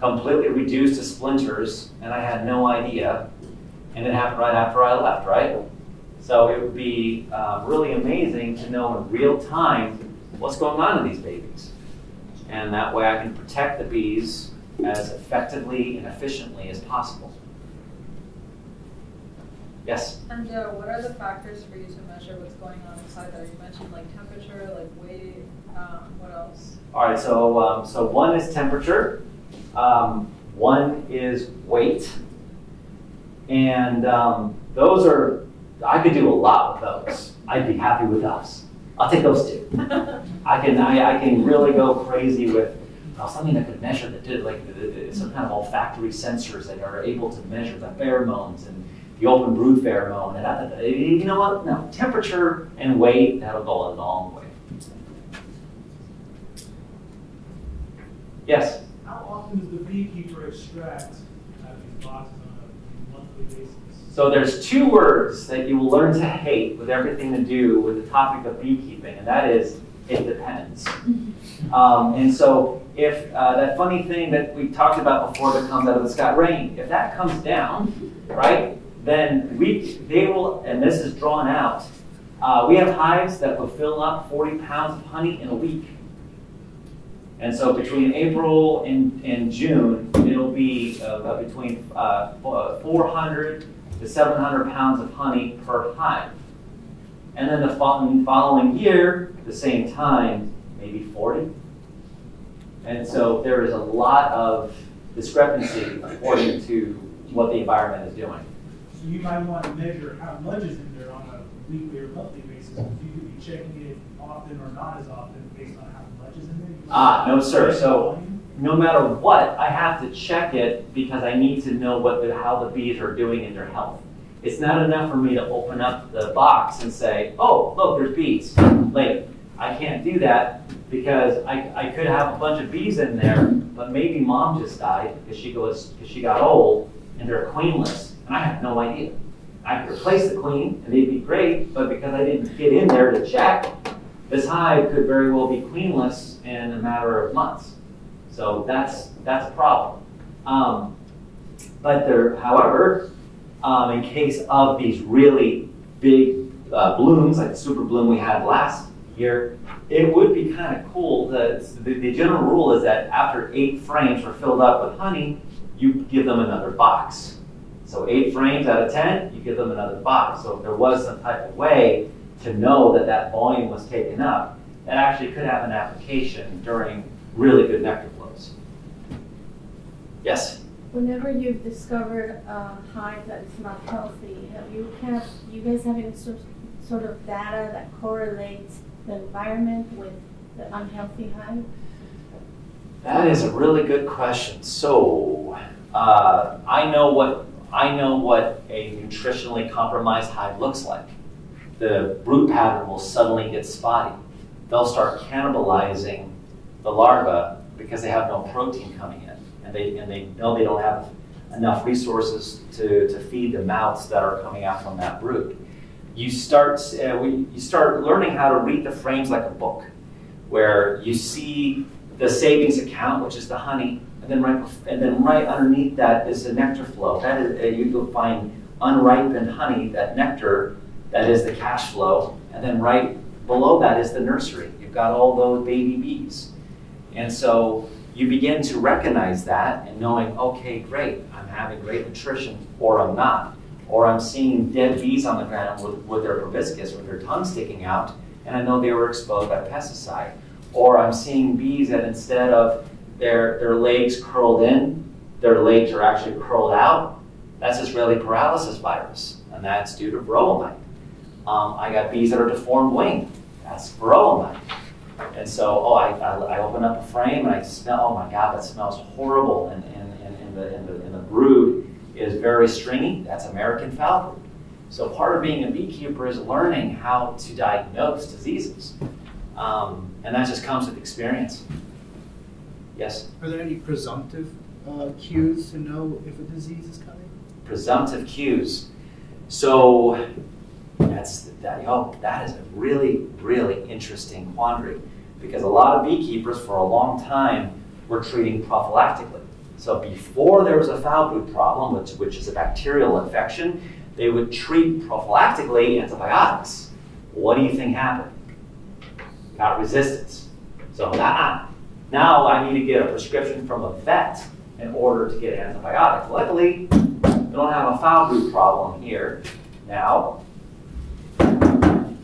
completely reduced to splinters, and I had no idea, and it happened right after I left, right? So it would be uh, really amazing to know in real time what's going on in these babies. And that way I can protect the bees as effectively and efficiently as possible. Yes? And uh, what are the factors for you to measure what's going on inside there? You mentioned like temperature, like weight, um, what else? All right, so, um, so one is temperature. Um, one is weight, and um, those are, I could do a lot with those. I'd be happy with those. I'll take those two. I can I, I can really go crazy with well, something that could measure that did like some kind of olfactory sensors that are able to measure the pheromones and the open brood pheromone. And I, you know what? No, temperature and weight, that'll go a long way. Yes. How often does the beekeeper extract out of these boxes on a monthly basis? So there's two words that you will learn to hate with everything to do with the topic of beekeeping, and that is, it depends. um, and so if uh, that funny thing that we talked about before that comes out of the sky, rain, if that comes down, right, then we, they will, and this is drawn out, uh, we have hives that will fill up forty pounds of honey in a week. And so between April and, and June, it'll be uh, between uh, four hundred to seven hundred pounds of honey per hive. And then the following, following year, the same time, maybe forty. And so there is a lot of discrepancy according to what the environment is doing. So you might want to measure how much is in there on a weekly or monthly basis. If you could be checking it often or not as often based on how much is in there. Ah, no, sir. So no matter what, I have to check it because I need to know what the, how the bees are doing in their health. It's not enough for me to open up the box and say, oh, look, there's bees. Like, I can't do that because I, I could have a bunch of bees in there, but maybe mom just died because she, goes, because she got old and they're queenless, and I have no idea. I could replace the queen, and they'd be great, but because I didn't get in there to check, this hive could very well be queenless in a matter of months. So that's, that's a problem. Um, but there, however, um, in case of these really big uh, blooms, like the super bloom we had last year, it would be kind of cool. The, the, the general rule is that after eight frames are filled up with honey, you give them another box. So eight frames out of ten, you give them another box. So if there was some type of way to know that that volume was taken up, that actually could have an application during really good nectar flows. Yes? Whenever you've discovered a hive that is not healthy, have you have you guys having some sort of data that correlates the environment with the unhealthy hive? That is a really good question. So uh, I know what I know what a nutritionally compromised hive looks like. The root pattern will suddenly get spotty. They'll start cannibalizing the larvae because they have no protein coming in, and they and they know they don't have enough resources to to feed the mouths that are coming out from that brood. You start uh, we, you start learning how to read the frames like a book, where you see the savings account, which is the honey, and then right and then right underneath that is the nectar flow. That is, you will find unripened honey, that nectar, that is the cash flow, and then right below that is the nursery. You've got all those baby bees, and so you begin to recognize that and knowing, okay, great, I'm having great nutrition, or I'm not, or I'm seeing dead bees on the ground with, with their proboscis, with their tongue sticking out, and I know they were exposed by pesticide. Or I'm seeing bees that instead of their, their legs curled in, their legs are actually curled out. That's Israeli paralysis virus, and that's due to verolite. Um, I got bees that are deformed wing. That's verolite. And so, oh, I, I, I open up a frame and I smell, oh my God, that smells horrible. And, and, and, and, the, and, the, and the brood is very stringy. That's American foul brood. So part of being a beekeeper is learning how to diagnose diseases. Um, and that just comes with experience. Yes? Are there any presumptive uh, cues to know if a disease is coming? Presumptive cues. So that's, that, oh, that is a really, really interesting quandary, because a lot of beekeepers for a long time were treating prophylactically. So before there was a foul brood problem, which, which is a bacterial infection, they would treat prophylactically antibiotics. What do you think happened? Got resistance. So nah, now I need to get a prescription from a vet in order to get antibiotics. Luckily, we don't have a foul brood problem here now,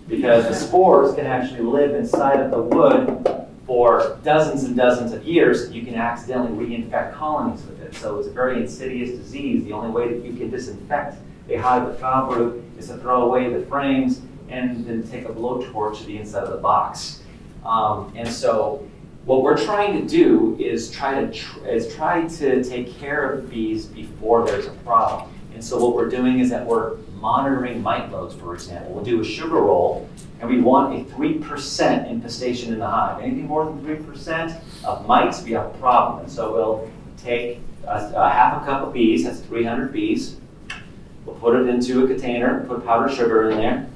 because the spores can actually live inside of the wood for dozens and dozens of years. You can accidentally reinfect colonies with it. So it's a very insidious disease. The only way that you can disinfect a hive with foul brood is to throw away the frames and then take a blowtorch to the inside of the box. Um, and so what we're trying to do is try to, tr is try to take care of bees before there's a problem. And so what we're doing is that we're monitoring mite loads, for example. We'll do a sugar roll, and we want a three percent infestation in the hive. Anything more than three percent of mites, we have a problem. And so we'll take a, a half a cup of bees, that's three hundred bees. We'll put it into a container, put powdered sugar in there,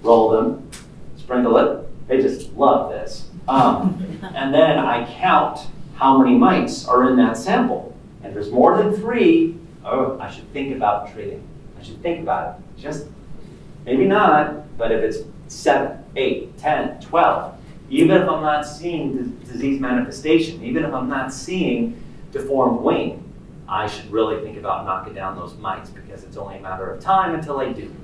roll them, sprinkle it. They just love this. Um, and then I count how many mites are in that sample. And if there's more than three, oh, I should think about treating. I should think about it. Just maybe not, but if it's seven, eight, ten, twelve, even if I'm not seeing disease manifestation, even if I'm not seeing deformed wing, I should really think about knocking down those mites, because it's only a matter of time until I do.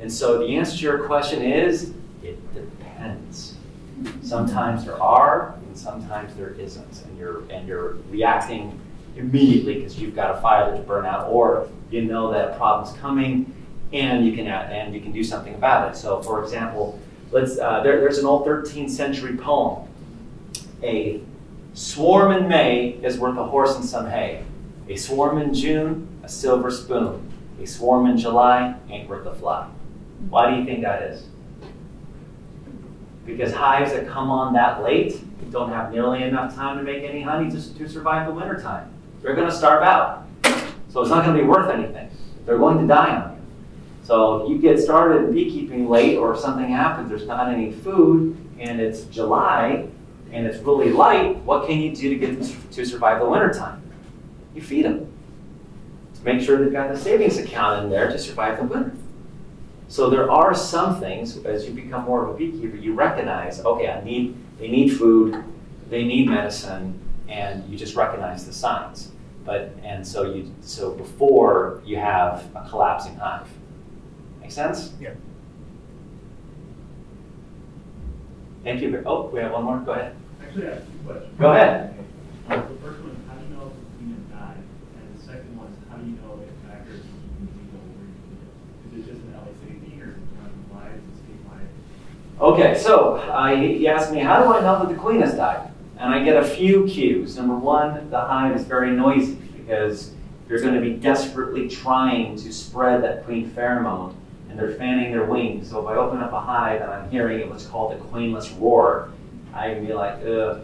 And so the answer to your question is, it depends. Sometimes there are, and sometimes there isn't. And you're, and you're reacting immediately because you've got a fire that's burned out, or you know that a problem's coming, and you can and you can do something about it. So, for example, let's uh, there, there's an old thirteenth century poem. A swarm in May is worth a horse and some hay. A swarm in June, a silver spoon. A swarm in July ain't worth a fly. Why do you think that is? Because hives that come on that late don't have nearly enough time to make any honey to, to survive the winter time. They're going to starve out. So it's not going to be worth anything. They're going to die on you. So if you get started in beekeeping late, or if something happens, there's not any food, and it's July, and it's really light, what can you do to get them to survive the winter time? You feed them. Make sure they've got the savings account in there to survive the winter. So there are some things, as you become more of a beekeeper, you recognize, okay, I need, they need food, they need medicine, and you just recognize the signs. But, and so you, so before you have a collapsing hive. Make sense? Yeah. Thank you. Oh, we have one more, go ahead. Actually, I have two questions. Go ahead. The first one is, how do you know if the queen has died? And the second one, Okay, so uh, you asked me, how do I know that the queen has died? And I get a few cues. Number one, the hive is very noisy because they're going to be desperately trying to spread that queen pheromone, and they're fanning their wings. So if I open up a hive and I'm hearing what's called the queenless roar, I can be like, ugh,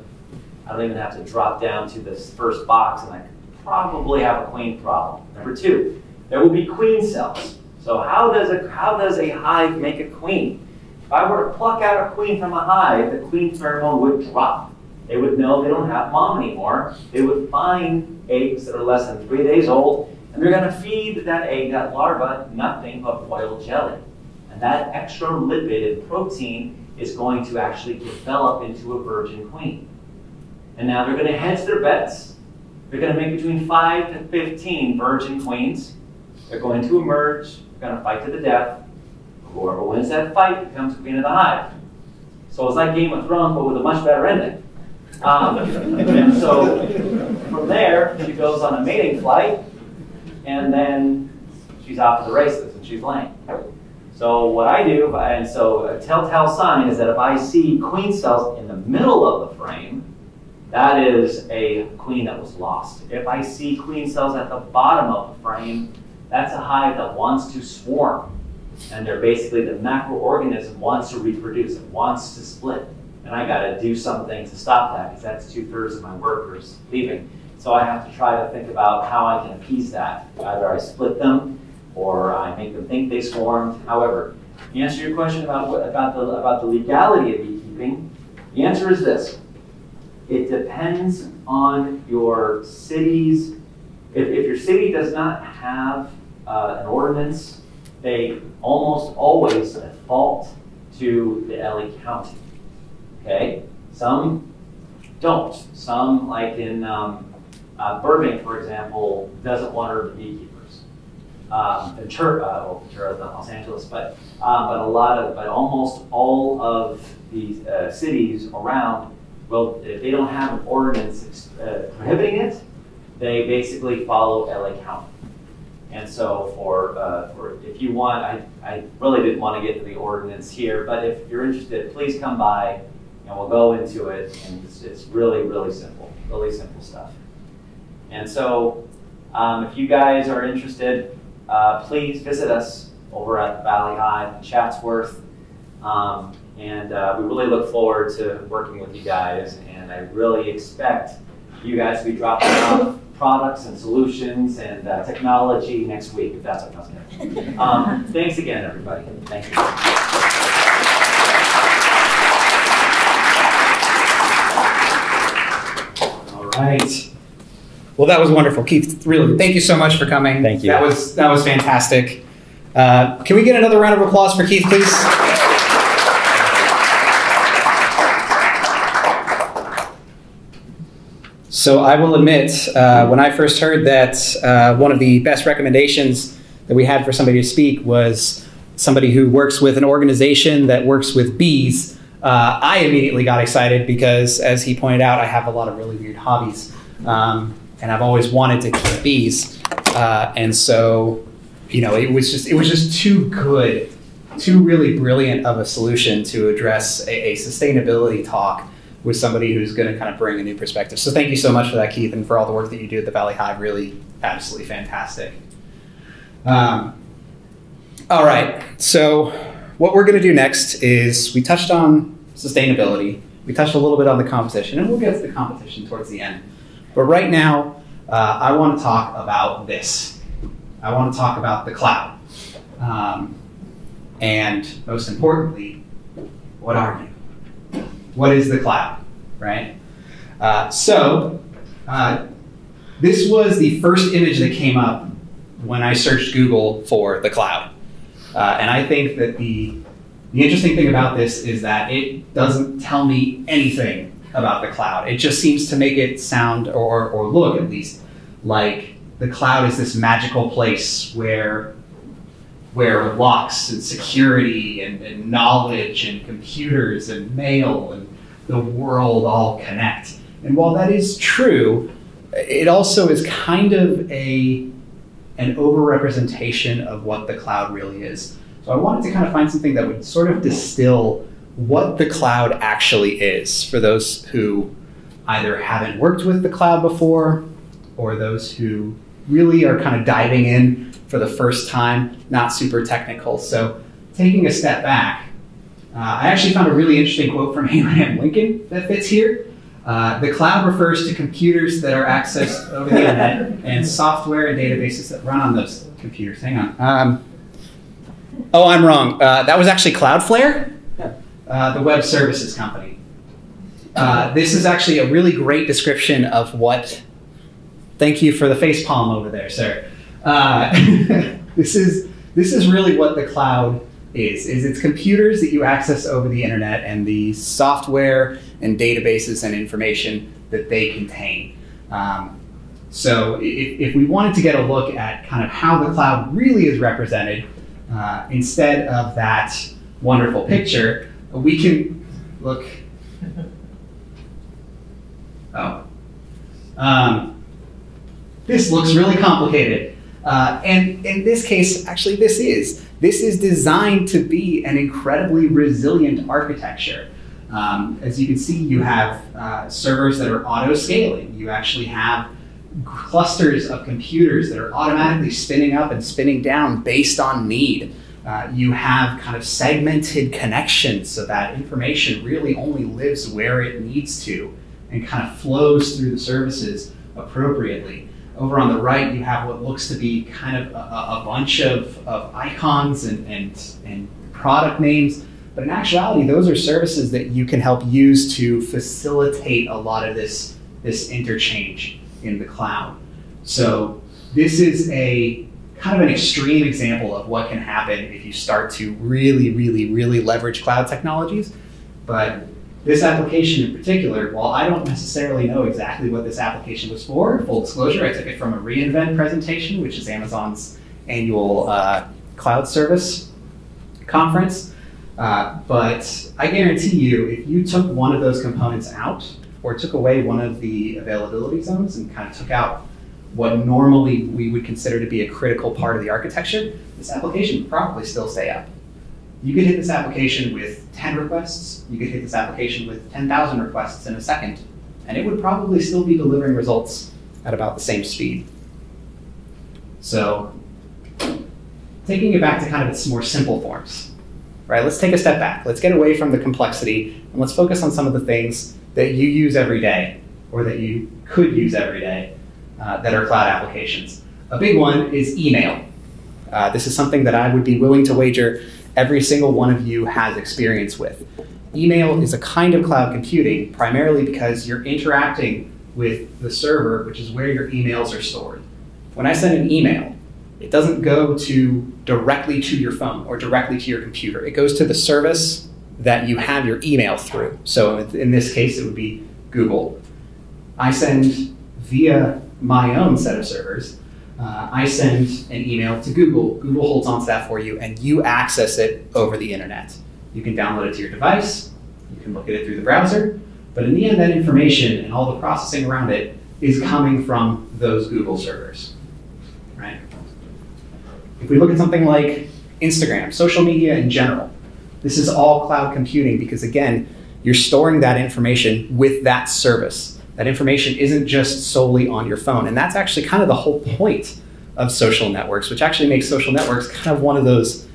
I don't even have to drop down to this first box, and I could probably have a queen problem. Number two, there will be queen cells. So how does a, how does a hive make a queen? If I were to pluck out a queen from a hive, the queen pheromone would drop. They would know they don't have mom anymore. They would find eggs that are less than three days old, and they're going to feed that egg, that larva, nothing but boiled jelly. And that extra lipid and protein is going to actually develop into a virgin queen. And now they're going to hedge their bets. They're going to make between five to fifteen virgin queens. They're going to emerge. They're going to fight to the death. Whoever wins that fight becomes queen of the hive. So it's like Game of Thrones, but with a much better ending. Um, and so from there, she goes on a mating flight, and then she's off to the races, and she's laying. So what I do, and so a telltale sign is that if I see queen cells in the middle of the frame, that is a queen that was lost. If I see queen cells at the bottom of the frame, that's a hive that wants to swarm. And they're basically, the macroorganism wants to reproduce, it wants to split. And I gotta do something to stop that, because that's two thirds of my workers leaving. So I have to try to think about how I can appease that. Either I split them, or I make them think they swarmed. However, to answer your question about, what, about, the, about the legality of beekeeping, the answer is this. It depends on your city's, if, if your city does not have uh, an ordinance, they almost always default to the L A County, okay? Some don't. Some, like in um, uh, Burbank, for example, doesn't want urban beekeepers. Um, Ventura, uh, well, Ventura is not Los Angeles, but, uh, but a lot of, but almost all of the uh, cities around, well, if they don't have an ordinance uh, prohibiting it, they basically follow L A County. And so for, uh, for if you want, I, I really didn't want to get to the ordinance here, but if you're interested, please come by and we'll go into it. And it's, it's really, really simple, really simple stuff. And so um, if you guys are interested, uh, please visit us over at the Valley Hive in Chatsworth. Um, and uh, we really look forward to working with you guys. And I really expect you guys to be dropping off products and solutions and uh, technology next week, if that's what comes next. Um, thanks again, everybody. Thank you. All right. Well, that was wonderful, Keith. Really, thank you so much for coming. Thank you. That was that was fantastic. Uh, can we get another round of applause for Keith, please? So I will admit, uh, when I first heard that uh, one of the best recommendations that we had for somebody to speak was somebody who works with an organization that works with bees, uh, I immediately got excited because, as he pointed out, I have a lot of really weird hobbies. Um, and I've always wanted to keep bees. Uh, and so, you know, it was just, it was just too good, too really brilliant of a solution to address a, a sustainability talk with somebody who's going to kind of bring a new perspective. So thank you so much for that, Keith, and for all the work that you do at the Valley Hive. Really, absolutely fantastic. Um, all right, so what we're going to do next is we touched on sustainability. We touched a little bit on the competition, and we'll get to the competition towards the end. But right now, uh, I want to talk about this. I want to talk about the cloud. Um, and most importantly, what are you? What is the cloud, right? Uh, so uh, this was the first image that came up when I searched Google for the cloud. Uh, and I think that the, the interesting thing about this is that it doesn't tell me anything about the cloud. It just seems to make it sound, or, or look at least, like the cloud is this magical place where where locks and security and, and knowledge and computers and mail and the world all connect. And while that is true, it also is kind of a, an overrepresentation of what the cloud really is. So I wanted to kind of find something that would sort of distill what the cloud actually is for those who either haven't worked with the cloud before or those who really are kind of diving in for the first time, not super technical. So taking a step back, uh, I actually found a really interesting quote from Abraham Lincoln that fits here. Uh, the cloud refers to computers that are accessed over the internet and software and databases that run on those computers. Hang on. Um, oh, I'm wrong. Uh, that was actually Cloudflare, uh, the web services company. Uh, this is actually a really great description of what, thank you for the face palm over there, sir. Uh, this is, this is really what the cloud is, is it's computers that you access over the internet and the software and databases and information that they contain. Um, so if, if we wanted to get a look at kind of how the cloud really is represented, uh, instead of that wonderful picture, we can look, oh, um, this looks really complicated. Uh, and in this case, actually this is. This is designed to be an incredibly resilient architecture. Um, as you can see, you have uh, servers that are auto-scaling. You actually have clusters of computers that are automatically spinning up and spinning down based on need. Uh, you have kind of segmented connections so that information really only lives where it needs to and kind of flows through the services appropriately. Over on the right, you have what looks to be kind of a, a bunch of, of icons and, and, and product names, but in actuality, those are services that you can help use to facilitate a lot of this, this interchange in the cloud. So this is a kind of an extreme example of what can happen if you start to really, really, really leverage cloud technologies. But this application in particular, while I don't necessarily know exactly what this application was for, full disclosure, I took it from a reInvent presentation, which is Amazon's annual uh, cloud service conference. Uh, but I guarantee you, if you took one of those components out or took away one of the availability zones and kind of took out what normally we would consider to be a critical part of the architecture, this application would probably still stay up. You could hit this application with ten requests, you could hit this application with ten thousand requests in a second, and it would probably still be delivering results at about the same speed. So taking it back to kind of its more simple forms, right? Let's take a step back. Let's get away from the complexity and let's focus on some of the things that you use every day or that you could use every day uh, that are cloud applications. A big one is email. Uh, this is something that I would be willing to wager every single one of you has experience with. Email is a kind of cloud computing primarily because you're interacting with the server, which is where your emails are stored. When I send an email, it doesn't go to directly to your phone or directly to your computer. It goes to the service that you have your email through. So in this case, it would be Google. I send via my own set of servers. Uh, I send an email to Google. Google holds onto that for you, and you access it over the internet. You can download it to your device. You can look at it through the browser. But in the end, that information and all the processing around it is coming from those Google servers, right? If we look at something like Instagram, social media in general, this is all cloud computing because, again, you're storing that information with that service. That information isn't just solely on your phone. And that's actually kind of the whole point of social networks, which actually makes social networks kind of one of those,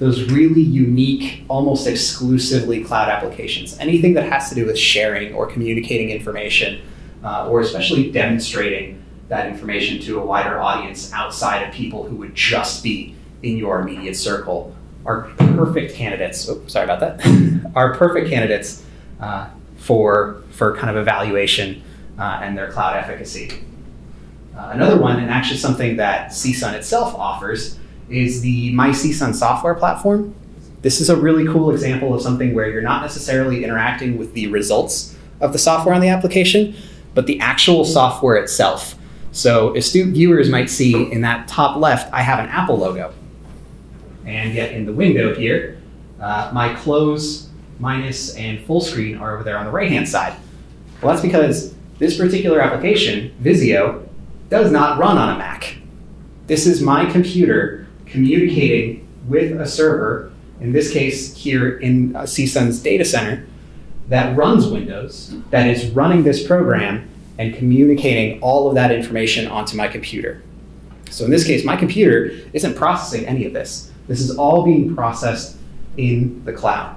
those really unique, almost exclusively cloud applications. Anything that has to do with sharing or communicating information, uh, or especially demonstrating that information to a wider audience outside of people who would just be in your immediate circle, are perfect candidates. Oops, sorry about that. Are perfect candidates uh, for, for kind of evaluation uh, and their cloud efficacy. Uh, another one, and actually something that C S U N itself offers, is the My C S U N software platform. This is a really cool example of something where you're not necessarily interacting with the results of the software on the application, but the actual software itself. So astute viewers might see in that top left, I have an Apple logo. And yet in the window here, uh, my close minus and full screen are over there on the right-hand side. Well, that's because this particular application, Visio, does not run on a Mac. This is my computer communicating with a server in this case here in uh, C S U N's data center, that runs Windows, that is running this program and communicating all of that information onto my computer. So in this case, my computer isn't processing any of this. This is all being processed in the cloud.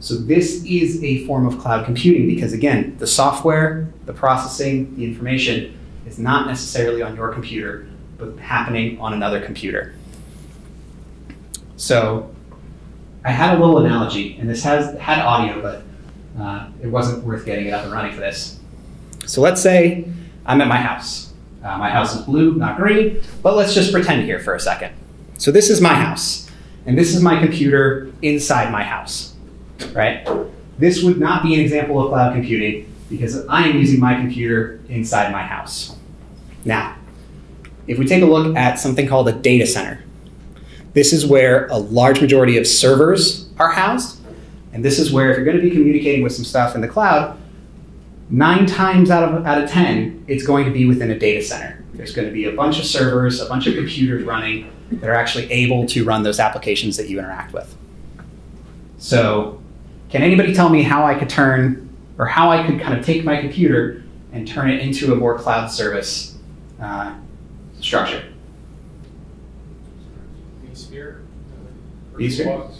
So this is a form of cloud computing because, again, the software, the processing, the information is not necessarily on your computer, but happening on another computer. So I had a little analogy, and this has had audio, but uh, it wasn't worth getting it up and running for this. So let's say I'm at my house. Uh, my house is blue, not green, but let's just pretend here for a second. So this is my house, and this is my computer inside my house, right? This would not be an example of cloud computing because I am using my computer inside my house. Now, if we take a look at something called a data center, this is where a large majority of servers are housed, and this is where if you're going to be communicating with some stuff in the cloud, Nine times out of, out of ten, it's going to be within a data center. There's going to be a bunch of servers, a bunch of computers running that are actually able to run those applications that you interact with. So can anybody tell me how I could turn, or how I could kind of take my computer and turn it into a more cloud service uh, structure? vSphere? vSphere?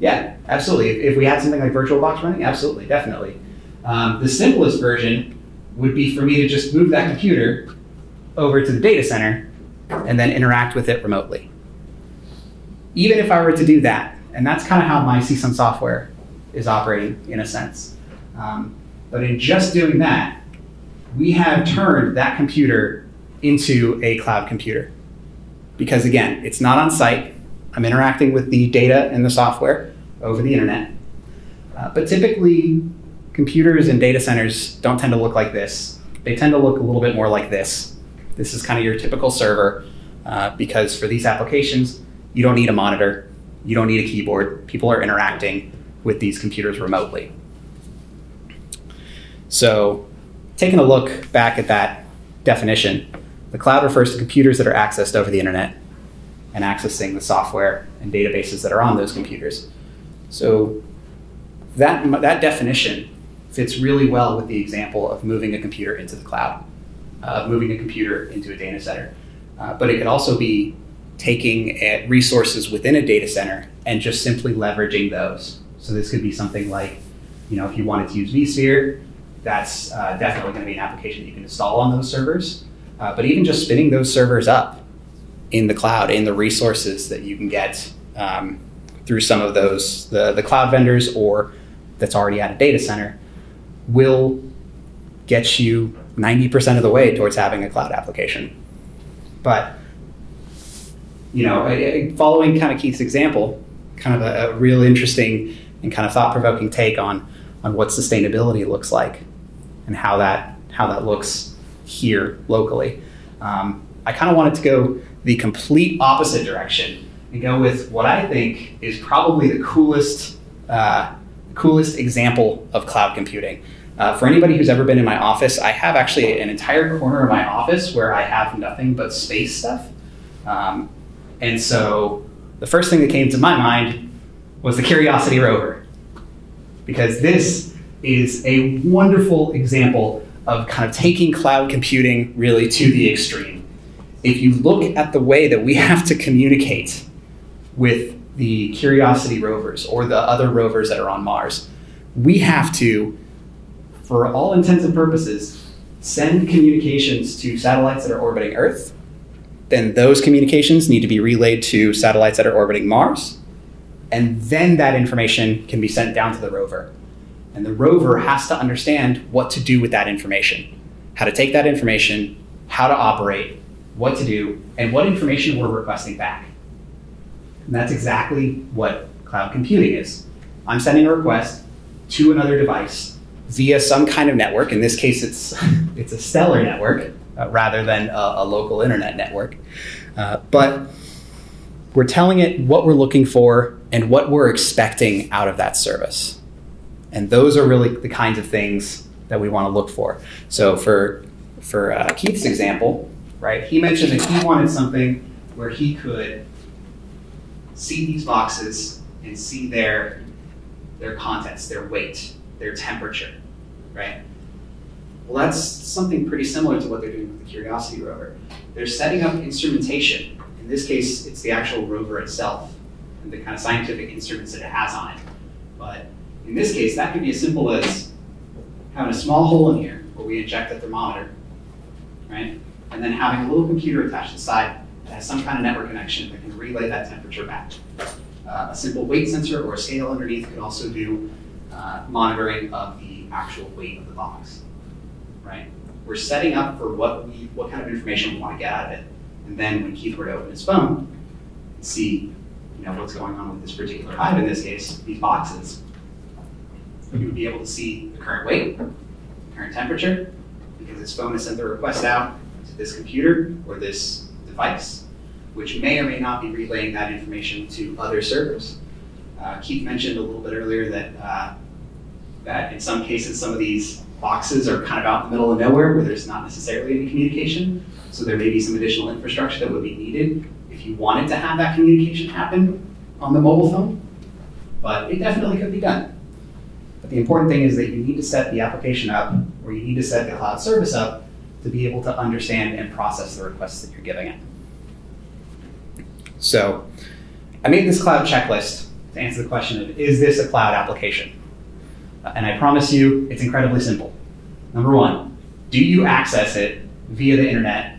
Yeah, absolutely. If, if we had something like VirtualBox running, absolutely, definitely. Um, the simplest version would be for me to just move that computer over to the data center and then interact with it remotely. Even if I were to do that, and that's kind of how my C S U N software is operating in a sense. Um, but in just doing that, we have turned that computer into a cloud computer. Because again, it's not on site. I'm interacting with the data and the software over the internet. Uh, but typically, computers and data centers don't tend to look like this. They tend to look a little bit more like this. This is kind of your typical server uh, because for these applications, you don't need a monitor. You don't need a keyboard. People are interacting with these computers remotely. So taking a look back at that definition, the cloud refers to computers that are accessed over the internet and accessing the software and databases that are on those computers. So that, that definition fits really well with the example of moving a computer into the cloud, of uh, moving a computer into a data center. Uh, but it could also be taking at resources within a data center and just simply leveraging those. So this could be something like, you know, if you wanted to use vSphere, that's uh, definitely going to be an application that you can install on those servers. Uh, but even just spinning those servers up in the cloud, in the resources that you can get um, through some of those, the, the cloud vendors or that's already at a data center, will get you ninety percent of the way towards having a cloud application. But, you know, following kind of Keith's example, kind of a, a real interesting and kind of thought-provoking take on, on what sustainability looks like and how that, how that looks here locally. Um, I kind of wanted to go the complete opposite direction and go with what I think is probably the coolest uh, coolest example of cloud computing. Uh, for anybody who's ever been in my office, I have actually an entire corner of my office where I have nothing but space stuff. Um, and so the first thing that came to my mind was the Curiosity rover, because this is a wonderful example of kind of taking cloud computing really to the extreme. If you look at the way that we have to communicate with the Curiosity rovers or the other rovers that are on Mars, we have to, for all intents and purposes, send communications to satellites that are orbiting Earth. Then those communications need to be relayed to satellites that are orbiting Mars. And then that information can be sent down to the rover. And the rover has to understand what to do with that information, how to take that information, how to operate, what to do, and what information we're requesting back. And that's exactly what cloud computing is. I'm sending a request to another device via some kind of network. In this case, it's, it's a stellar network uh, rather than a, a local internet network. Uh, but we're telling it what we're looking for and what we're expecting out of that service. And those are really the kinds of things that we want to look for. So for, for uh, Keith's example, right, he mentioned that he wanted something where he could see these boxes and see their, their contents, their weight, their temperature, right? Well, that's something pretty similar to what they're doing with the Curiosity rover. They're setting up instrumentation. In this case, it's the actual rover itself and the kind of scientific instruments that it has on it. But in this case, that could be as simple as having a small hole in here where we inject a thermometer, right? And then having a little computer attached to the side that has some kind of network connection that can relay that temperature back. Uh, a simple weight sensor or a scale underneath could also do uh, monitoring of the actual weight of the box, right? We're setting up for what we, what kind of information we want to get out of it. And then when Keith were to open his phone and see, you know, what's going on with this particular hive, in this case, these boxes, he would be able to see the current weight, the current temperature, because his phone has sent the request out to this computer or this device, which may or may not be relaying that information to other servers. Uh, Keith mentioned a little bit earlier that, uh, that in some cases, some of these boxes are kind of out in the middle of nowhere where there's not necessarily any communication. So there may be some additional infrastructure that would be needed if you wanted to have that communication happen on the mobile phone, but it definitely could be done. But the important thing is that you need to set the application up, or you need to set the cloud service up to be able to understand and process the requests that you're giving it. So I made this cloud checklist to answer the question of, is this a cloud application? Uh, and I promise you, it's incredibly simple. Number one, do you access it via the internet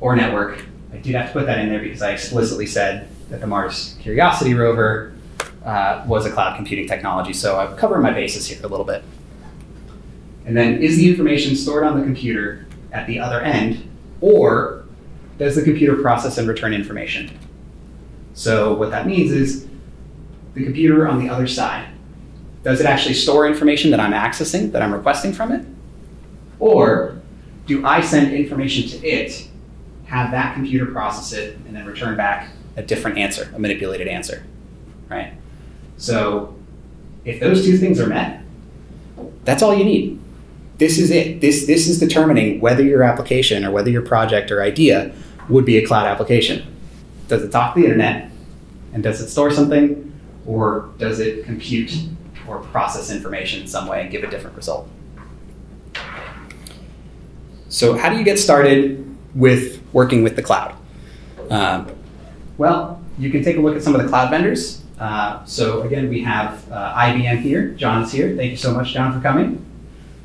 or network? I did have to put that in there because I explicitly said that the Mars Curiosity rover uh, was a cloud computing technology. So I've covered my bases here a little bit. And then, is the information stored on the computer at the other end, or does the computer process and return information? So what that means is the computer on the other side, does it actually store information that I'm accessing, that I'm requesting from it? Or do I send information to it, have that computer process it, and then return back a different answer, a manipulated answer, right? So if those two things are met, that's all you need. This is it. This, this is determining whether your application or whether your project or idea would be a cloud application. Does it talk to the internet? And does it store something? Or does it compute or process information in some way and give a different result? So how do you get started with working with the cloud? Um, well, you can take a look at some of the cloud vendors. Uh, so again, we have uh, I B M here. John's here. Thank you so much, John, for coming.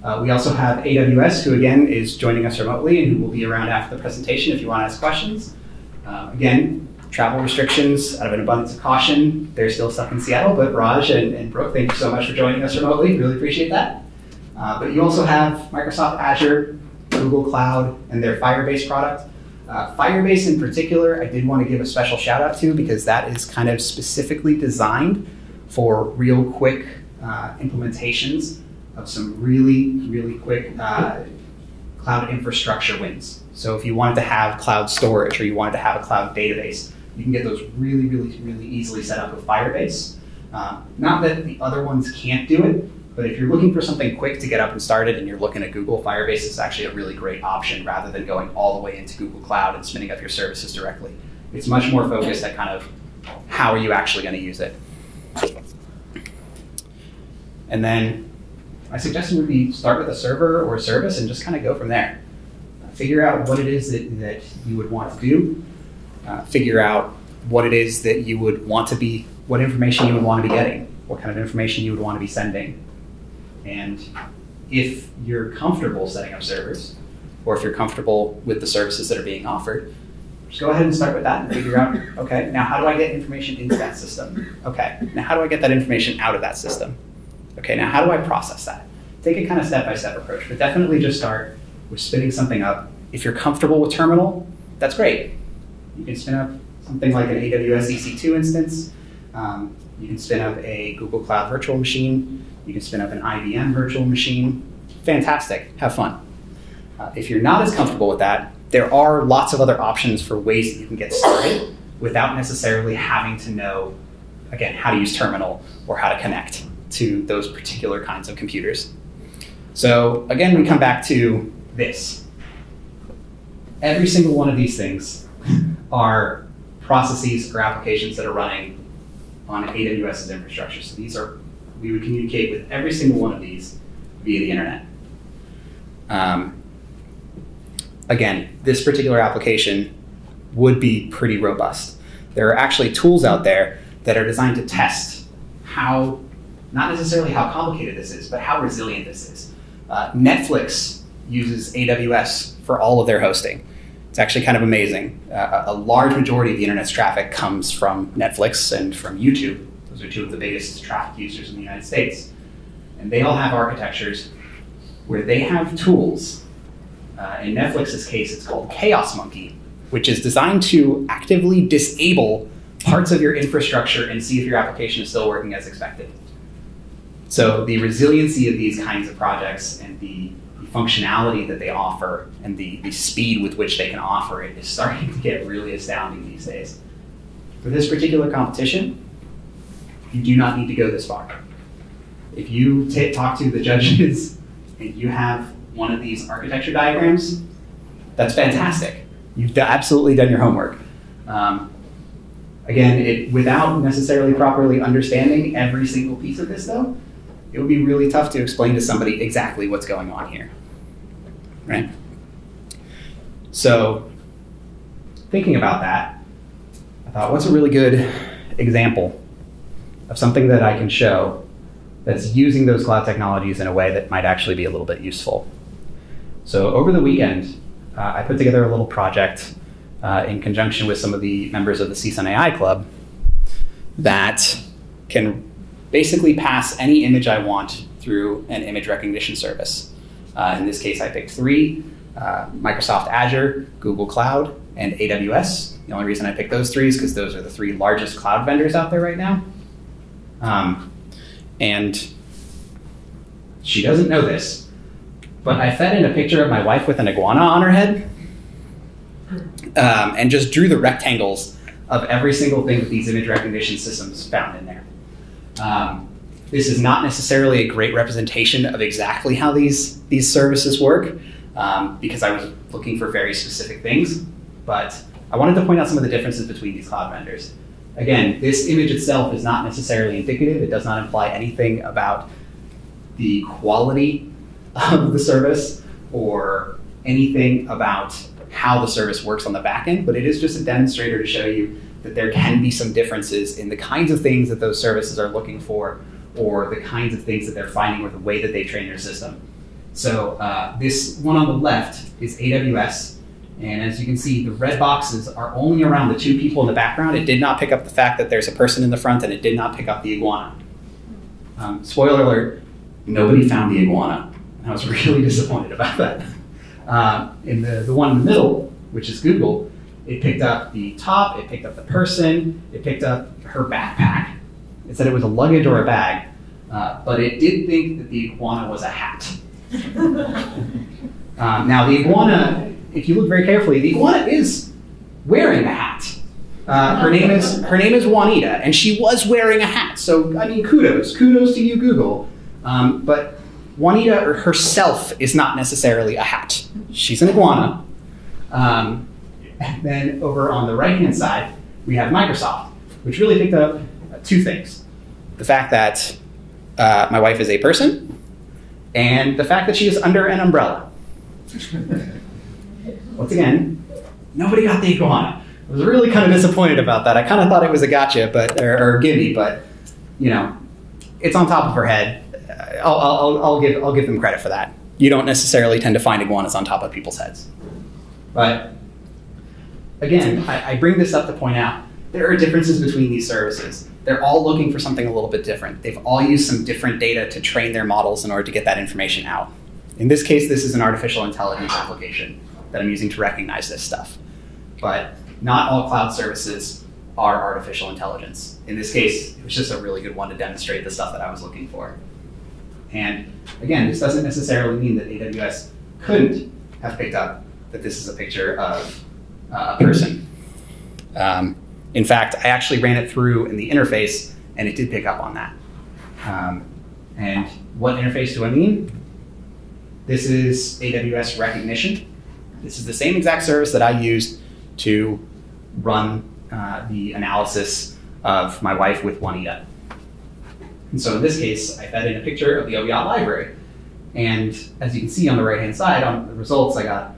Uh, we also have A W S, who again is joining us remotely and who will be around after the presentation if you want to ask questions. Uh, again, travel restrictions, out of an abundance of caution, they're still stuck in Seattle, but Raj and, and Brooke, thank you so much for joining us remotely. Really appreciate that. Uh, but you also have Microsoft Azure, Google Cloud, and their Firebase product. Uh, Firebase in particular, I did want to give a special shout out to, because that is kind of specifically designed for real quick uh, implementations of some really, really quick uh, cloud infrastructure wins. So if you wanted to have cloud storage or you wanted to have a cloud database, you can get those really, really, really easily set up with Firebase. Uh, not that the other ones can't do it, but if you're looking for something quick to get up and started and you're looking at Google, Firebase is actually a really great option rather than going all the way into Google Cloud and spinning up your services directly. It's much more focused at kind of how are you actually going to use it. And then my suggestion would be start with a server or a service and just kind of go from there. Figure out what it is that, that you would want to do. Uh, figure out what it is that you would want to be, what information you would want to be getting, what kind of information you would want to be sending. And if you're comfortable setting up servers, or if you're comfortable with the services that are being offered, just go ahead and start with that and figure out, okay, now how do I get information into that system? Okay, now how do I get that information out of that system? Okay, now how do I process that? Take a kind of step-by-step approach, but definitely just start with spinning something up. If you're comfortable with terminal, that's great. You can spin up something like an A W S E C two instance. Um, you can spin up a Google Cloud virtual machine. You can spin up an I B M virtual machine. Fantastic, have fun. Uh, if you're not as comfortable with that, there are lots of other options for ways that you can get started without necessarily having to know, again, how to use terminal or how to connect to those particular kinds of computers. So again, we come back to this. Every single one of these things are processes or applications that are running on A W S's infrastructure. So these are, we would communicate with every single one of these via the internet. Um, again, this particular application would be pretty robust. There are actually tools out there that are designed to test how, not necessarily how complicated this is, but how resilient this is. Uh, Netflix uses A W S for all of their hosting. It's actually kind of amazing. Uh, a large majority of the internet's traffic comes from Netflix and from YouTube. Those are two of the biggest traffic users in the United States. And they all have architectures where they have tools. Uh, in Netflix's case, it's called Chaos Monkey, which is designed to actively disable parts of your infrastructure and see if your application is still working as expected. So the resiliency of these kinds of projects and the functionality that they offer and the, the speed with which they can offer it is starting to get really astounding these days. For this particular competition, you do not need to go this far. If you talk to the judges and you have one of these architecture diagrams, that's fantastic. You've absolutely done your homework. Um, again, it, without necessarily properly understanding every single piece of this though, it would be really tough to explain to somebody exactly what's going on here, right? So thinking about that, I thought, what's a really good example of something that I can show that's using those cloud technologies in a way that might actually be a little bit useful? So over the weekend, uh, I put together a little project uh, in conjunction with some of the members of the C S U N A I Club that can basically pass any image I want through an image recognition service. Uh, in this case, I picked three, uh, Microsoft Azure, Google Cloud, and A W S. The only reason I picked those three is because those are the three largest cloud vendors out there right now. Um, and she doesn't know this, but I fed in a picture of my wife with an iguana on her head um, and just drew the rectangles of every single thing that these image recognition systems found in there. Um, this is not necessarily a great representation of exactly how these, these services work um, because I was looking for very specific things, but I wanted to point out some of the differences between these cloud vendors. Again, this image itself is not necessarily indicative. It does not imply anything about the quality of the service or anything about how the service works on the back end, but it is just a demonstrator to show you that there can be some differences in the kinds of things that those services are looking for or the kinds of things that they're finding or the way that they train their system. So uh, this one on the left is A W S. And as you can see, the red boxes are only around the two people in the background. It did not pick up the fact that there's a person in the front, and it did not pick up the iguana. Um, spoiler alert, nobody found the iguana. I was really disappointed about that. Uh, and the, the one in the middle, which is Google, it picked up the top, it picked up the person, it picked up her backpack. It said it was a luggage or a bag, uh, but it did think that the iguana was a hat. um, now the iguana, if you look very carefully, the iguana is wearing a hat. Uh, her name is, her name is Juanita, and she was wearing a hat. So, I mean, kudos, kudos to you, Google. Um, but Juanita herself is not necessarily a hat. She's an iguana. Um, And then over on the right-hand side, we have Microsoft, which really picked up two things. The fact that uh, my wife is a person, and the fact that she is under an umbrella. Once again, nobody got the iguana. I was really kind of disappointed about that. I kind of thought it was a gotcha, but, or, or gimme, but you know, it's on top of her head. I'll, I'll, I'll, give, I'll give them credit for that. You don't necessarily tend to find iguanas on top of people's heads. But again, I, I bring this up to point out, there are differences between these services. They're all looking for something a little bit different. They've all used some different data to train their models in order to get that information out. In this case, this is an artificial intelligence application that I'm using to recognize this stuff. But not all cloud services are artificial intelligence. In this case, it was just a really good one to demonstrate the stuff that I was looking for. And again, this doesn't necessarily mean that A W S couldn't have picked up that this is a picture of a uh, person. Um, in fact, I actually ran it through in the interface and it did pick up on that. Um, and what interface do I mean? This is A W S Recognition. This is the same exact service that I used to run uh, the analysis of my wife with Juanita. And so in this case, I fed in a picture of the Oviatt Library. And as you can see on the right-hand side, on the results, I got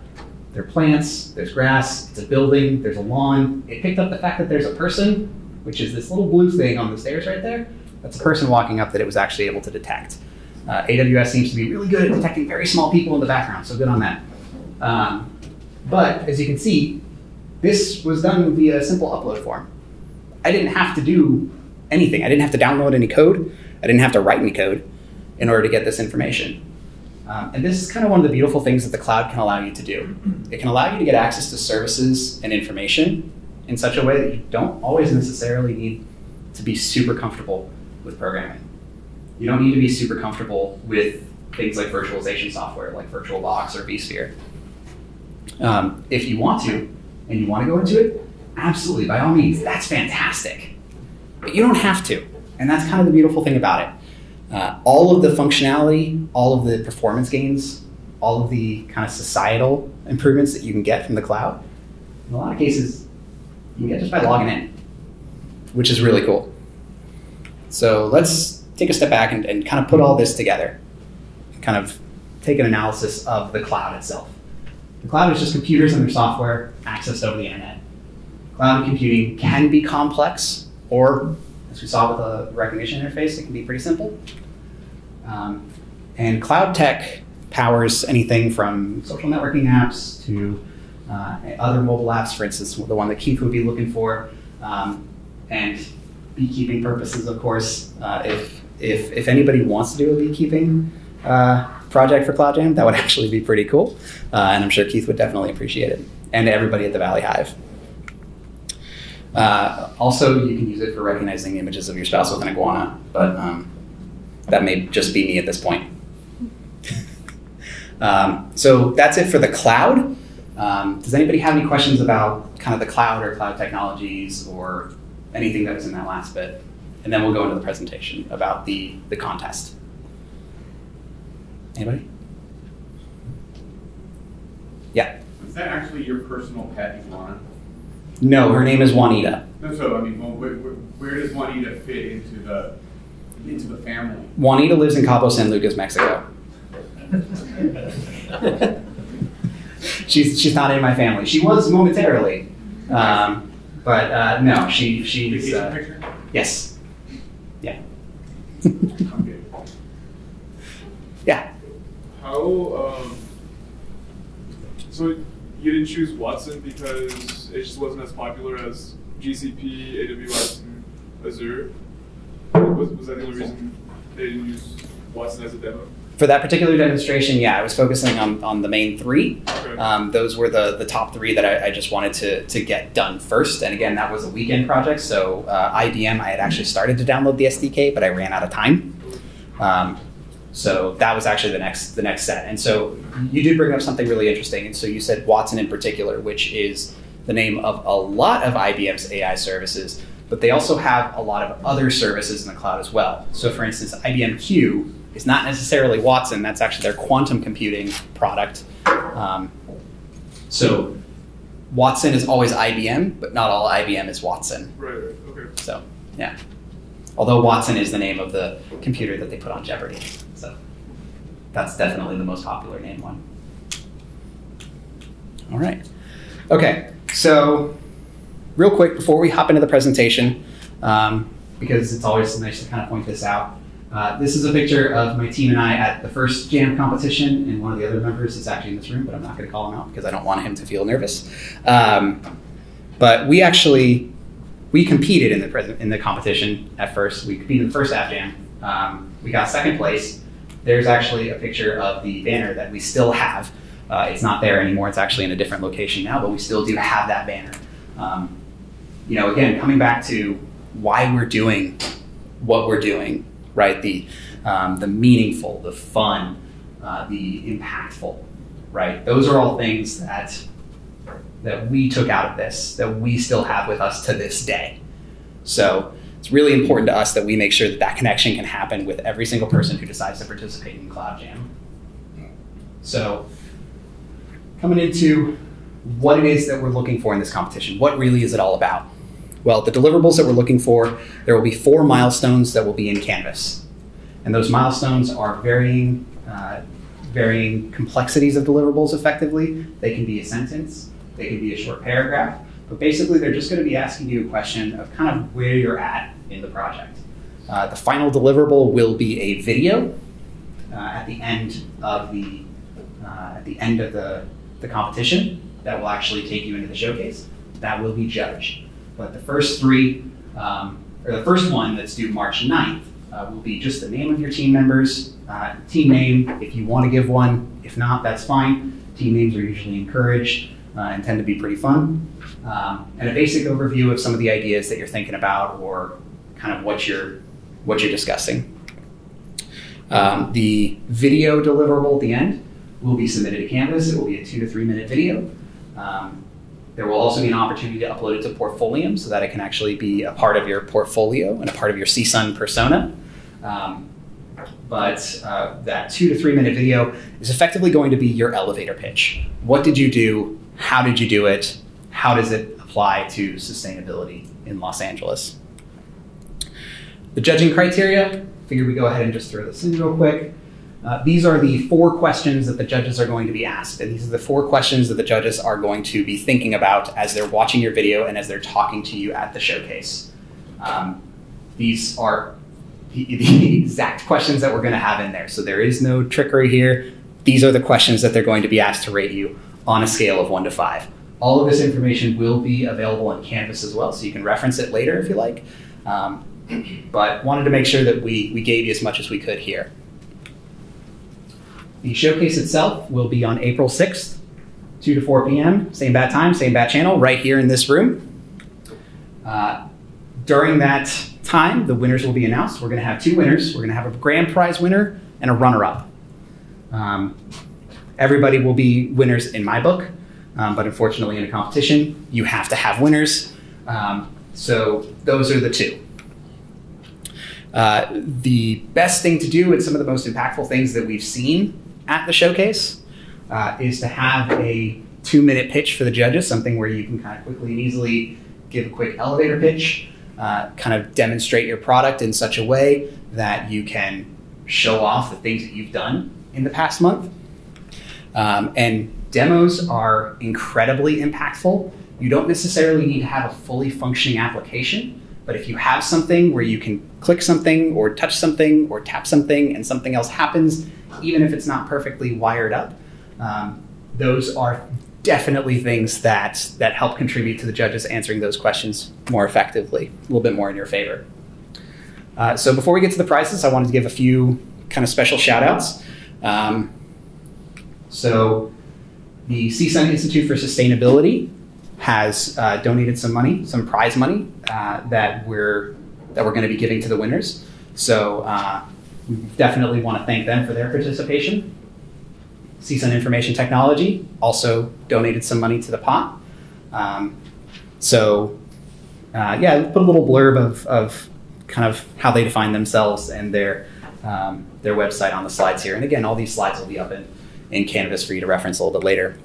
there are plants, there's grass, it's a building, there's a lawn. It picked up the fact that there's a person, which is this little blue thing on the stairs right there. That's a person walking up that it was actually able to detect. Uh, A W S seems to be really good at detecting very small people in the background, so good on that. Um, but as you can see, this was done via a simple upload form. I didn't have to do anything. I didn't have to download any code. I didn't have to write any code in order to get this information. Um, and this is kind of one of the beautiful things that the cloud can allow you to do. It can allow you to get access to services and information in such a way that you don't always necessarily need to be super comfortable with programming. You don't need to be super comfortable with things like virtualization software, like VirtualBox or vSphere. Um, if you want to, and you want to go into it, absolutely, by all means, that's fantastic. But you don't have to, and that's kind of the beautiful thing about it. Uh, all of the functionality, all of the performance gains, all of the kind of societal improvements that you can get from the cloud, in a lot of cases, you can get just by logging in, which is really cool. So let's take a step back and, and kind of put all this together, kind of take an analysis of the cloud itself. The cloud is just computers and their software accessed over the internet. Cloud computing can be complex, or as we saw with the recognition interface, it can be pretty simple. Um, and cloud tech powers anything from social networking apps to uh, other mobile apps, for instance, the one that Keith would be looking for, um, and beekeeping purposes, of course. Uh, if, if, if anybody wants to do a beekeeping uh, project for Cloud Jam, that would actually be pretty cool. Uh, and I'm sure Keith would definitely appreciate it, and everybody at the Valley Hive. Uh, also, you can use it for recognizing images of your spouse with an iguana, but um, that may just be me at this point. um, so that's it for the cloud. Um, does anybody have any questions about kind of the cloud or cloud technologies or anything that was in that last bit? And then we'll go into the presentation about the, the contest. Anybody? Yeah? Is that actually your personal pet iguana? No, her name is Juanita. No, so I mean, well, where, where does Juanita fit into the into the family? Juanita lives in Cabo San Lucas, Mexico. she's she's not in my family. She was momentarily, um, but uh, no, she she's. Uh, picture? Yes. Yeah. Okay. Yeah. How um, so? You didn't choose Watson because it just wasn't as popular as G C P, A W S, and Azure? Was, was that the only reason they didn't use Watson as a demo? For that particular demonstration, yeah, I was focusing on, on the main three. Okay. Um, those were the, the top three that I, I just wanted to, to get done first. And again, that was a weekend project. So uh, I B M, I had actually started to download the S D K, but I ran out of time. Um, So that was actually the next the next set. And so you did bring up something really interesting. And so you said Watson in particular, which is the name of a lot of I B M's A I services, but they also have a lot of other services in the cloud as well. So for instance, I B M Q is not necessarily Watson. That's actually their quantum computing product. Um, so Watson is always I B M, but not all I B M is Watson. Right, right, okay. So, yeah. Although Watson is the name of the computer that they put on Jeopardy. So that's definitely the most popular name one. All right. Okay, so real quick before we hop into the presentation, um, because it's always nice to kind of point this out, uh, this is a picture of my team and I at the first Jam competition, and one of the other members is actually in this room, but I'm not gonna call him out because I don't want him to feel nervous. Um, but we actually, we competed in the, present, in the competition at first. We competed in the first App Jam. Um, we got second place. There's actually a picture of the banner that we still have. Uh, it's not there anymore. It's actually in a different location now, but we still do have that banner. Um, you know, again, coming back to why we're doing what we're doing, right? The, um, the meaningful, the fun, uh, the impactful, right? Those are all things that that we took out of this, that we still have with us to this day. So it's really important to us that we make sure that that connection can happen with every single person who decides to participate in Cloud Jam. So coming into what it is that we're looking for in this competition, what really is it all about? Well, the deliverables that we're looking for, there will be four milestones that will be in Canvas. And those milestones are varying, uh, varying complexities of deliverables effectively. They can be a sentence, they can be a short paragraph, but basically they're just gonna be asking you a question of kind of where you're at in the project. Uh, the final deliverable will be a video uh, at the end of the, uh, at the, end of the, the competition that will actually take you into the showcase. That will be judged. But the first three, um, or the first one that's due March ninth, uh, will be just the name of your team members, uh, team name, if you want to give one. If not, that's fine. Team names are usually encouraged uh, and tend to be pretty fun. Um, and a basic overview of some of the ideas that you're thinking about or kind of what you're, what you're discussing. Um, the video deliverable at the end will be submitted to Canvas. It will be a two to three minute video. Um, There will also be an opportunity to upload it to Portfolium so that it can actually be a part of your portfolio and a part of your C S U N persona. Um, but uh, that two to three minute video is effectively going to be your elevator pitch. What did you do? How did you do it? How does it apply to sustainability in Los Angeles? The judging criteria, I figured we go ahead and just throw this in real quick. Uh, these are the four questions that the judges are going to be asked, and these are the four questions that the judges are going to be thinking about as they're watching your video and as they're talking to you at the showcase. Um, these are the, the exact questions that we're going to have in there, so there is no trickery here. These are the questions that they're going to be asked to rate you on a scale of one to five. All of this information will be available in Canvas as well, so you can reference it later if you like, um, but wanted to make sure that we, we gave you as much as we could here. The showcase itself will be on April sixth, two to four P M, same bat time, same bat channel, right here in this room. Uh, during that time, the winners will be announced. We're gonna have two winners. We're gonna have a grand prize winner and a runner-up. Um, everybody will be winners in my book, um, but unfortunately in a competition, you have to have winners. Um, so those are the two. Uh, the best thing to do and some of the most impactful things that we've seen at the showcase uh, is to have a two minute pitch for the judges, something where you can kind of quickly and easily give a quick elevator pitch, uh, kind of demonstrate your product in such a way that you can show off the things that you've done in the past month. Um, and demos are incredibly impactful. You don't necessarily need to have a fully functioning application, but if you have something where you can click something or touch something or tap something and something else happens, even if it's not perfectly wired up, um, those are definitely things that, that help contribute to the judges answering those questions more effectively, a little bit more in your favor. Uh, so before we get to the prizes, I wanted to give a few kind of special shout outs. Um, so the C S U N Institute for Sustainability has uh, donated some money, some prize money uh, that we're that we're going to be giving to the winners. So uh, we definitely want to thank them for their participation. C S U N Information Technology also donated some money to the pot. Um, so uh, yeah, put a little blurb of, of kind of how they define themselves and their um, their website on the slides here. And again, all these slides will be up in, in Canvas for you to reference a little bit later.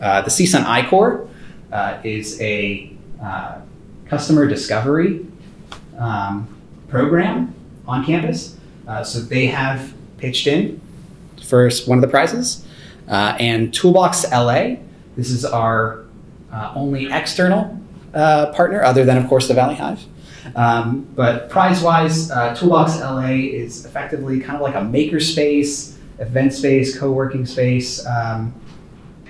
Uh, the C S U N I-Corps Uh, is a uh, customer discovery um, program on campus. Uh, so they have pitched in for one of the prizes. Uh, and Toolbox L A, this is our uh, only external uh, partner, other than, of course, the Valley Hive. Um, but prize-wise, uh, Toolbox L A is effectively kind of like a makerspace, event space, co-working space, um,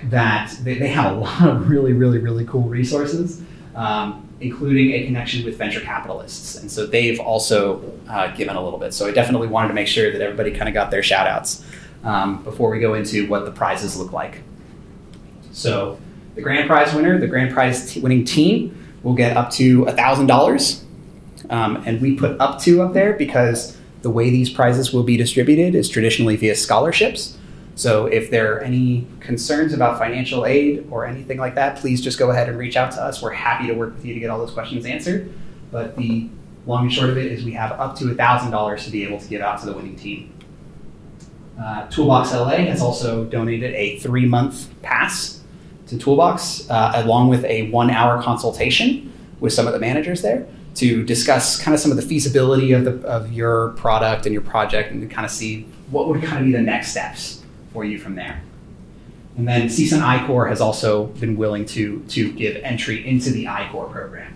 that they have a lot of really, really, really cool resources, um, including a connection with venture capitalists. And so they've also uh, given a little bit. So I definitely wanted to make sure that everybody kind of got their shout outs um, before we go into what the prizes look like. So the grand prize winner, the grand prize winning team will get up to one thousand dollars. Um, and we put up to up there because the way these prizes will be distributed is traditionally via scholarships. So if there are any concerns about financial aid or anything like that, please just go ahead and reach out to us. We're happy to work with you to get all those questions answered. But the long and short of it is we have up to one thousand dollars to be able to give out to the winning team. Uh, Toolbox L A has also donated a three-month pass to Toolbox, uh, along with a one-hour consultation with some of the managers there to discuss kind of some of the feasibility of, the, of your product and your project, and to kind of see what would kind of be the next steps for you from there. And then C S U N I-Corps has also been willing to, to give entry into the I-Corps program.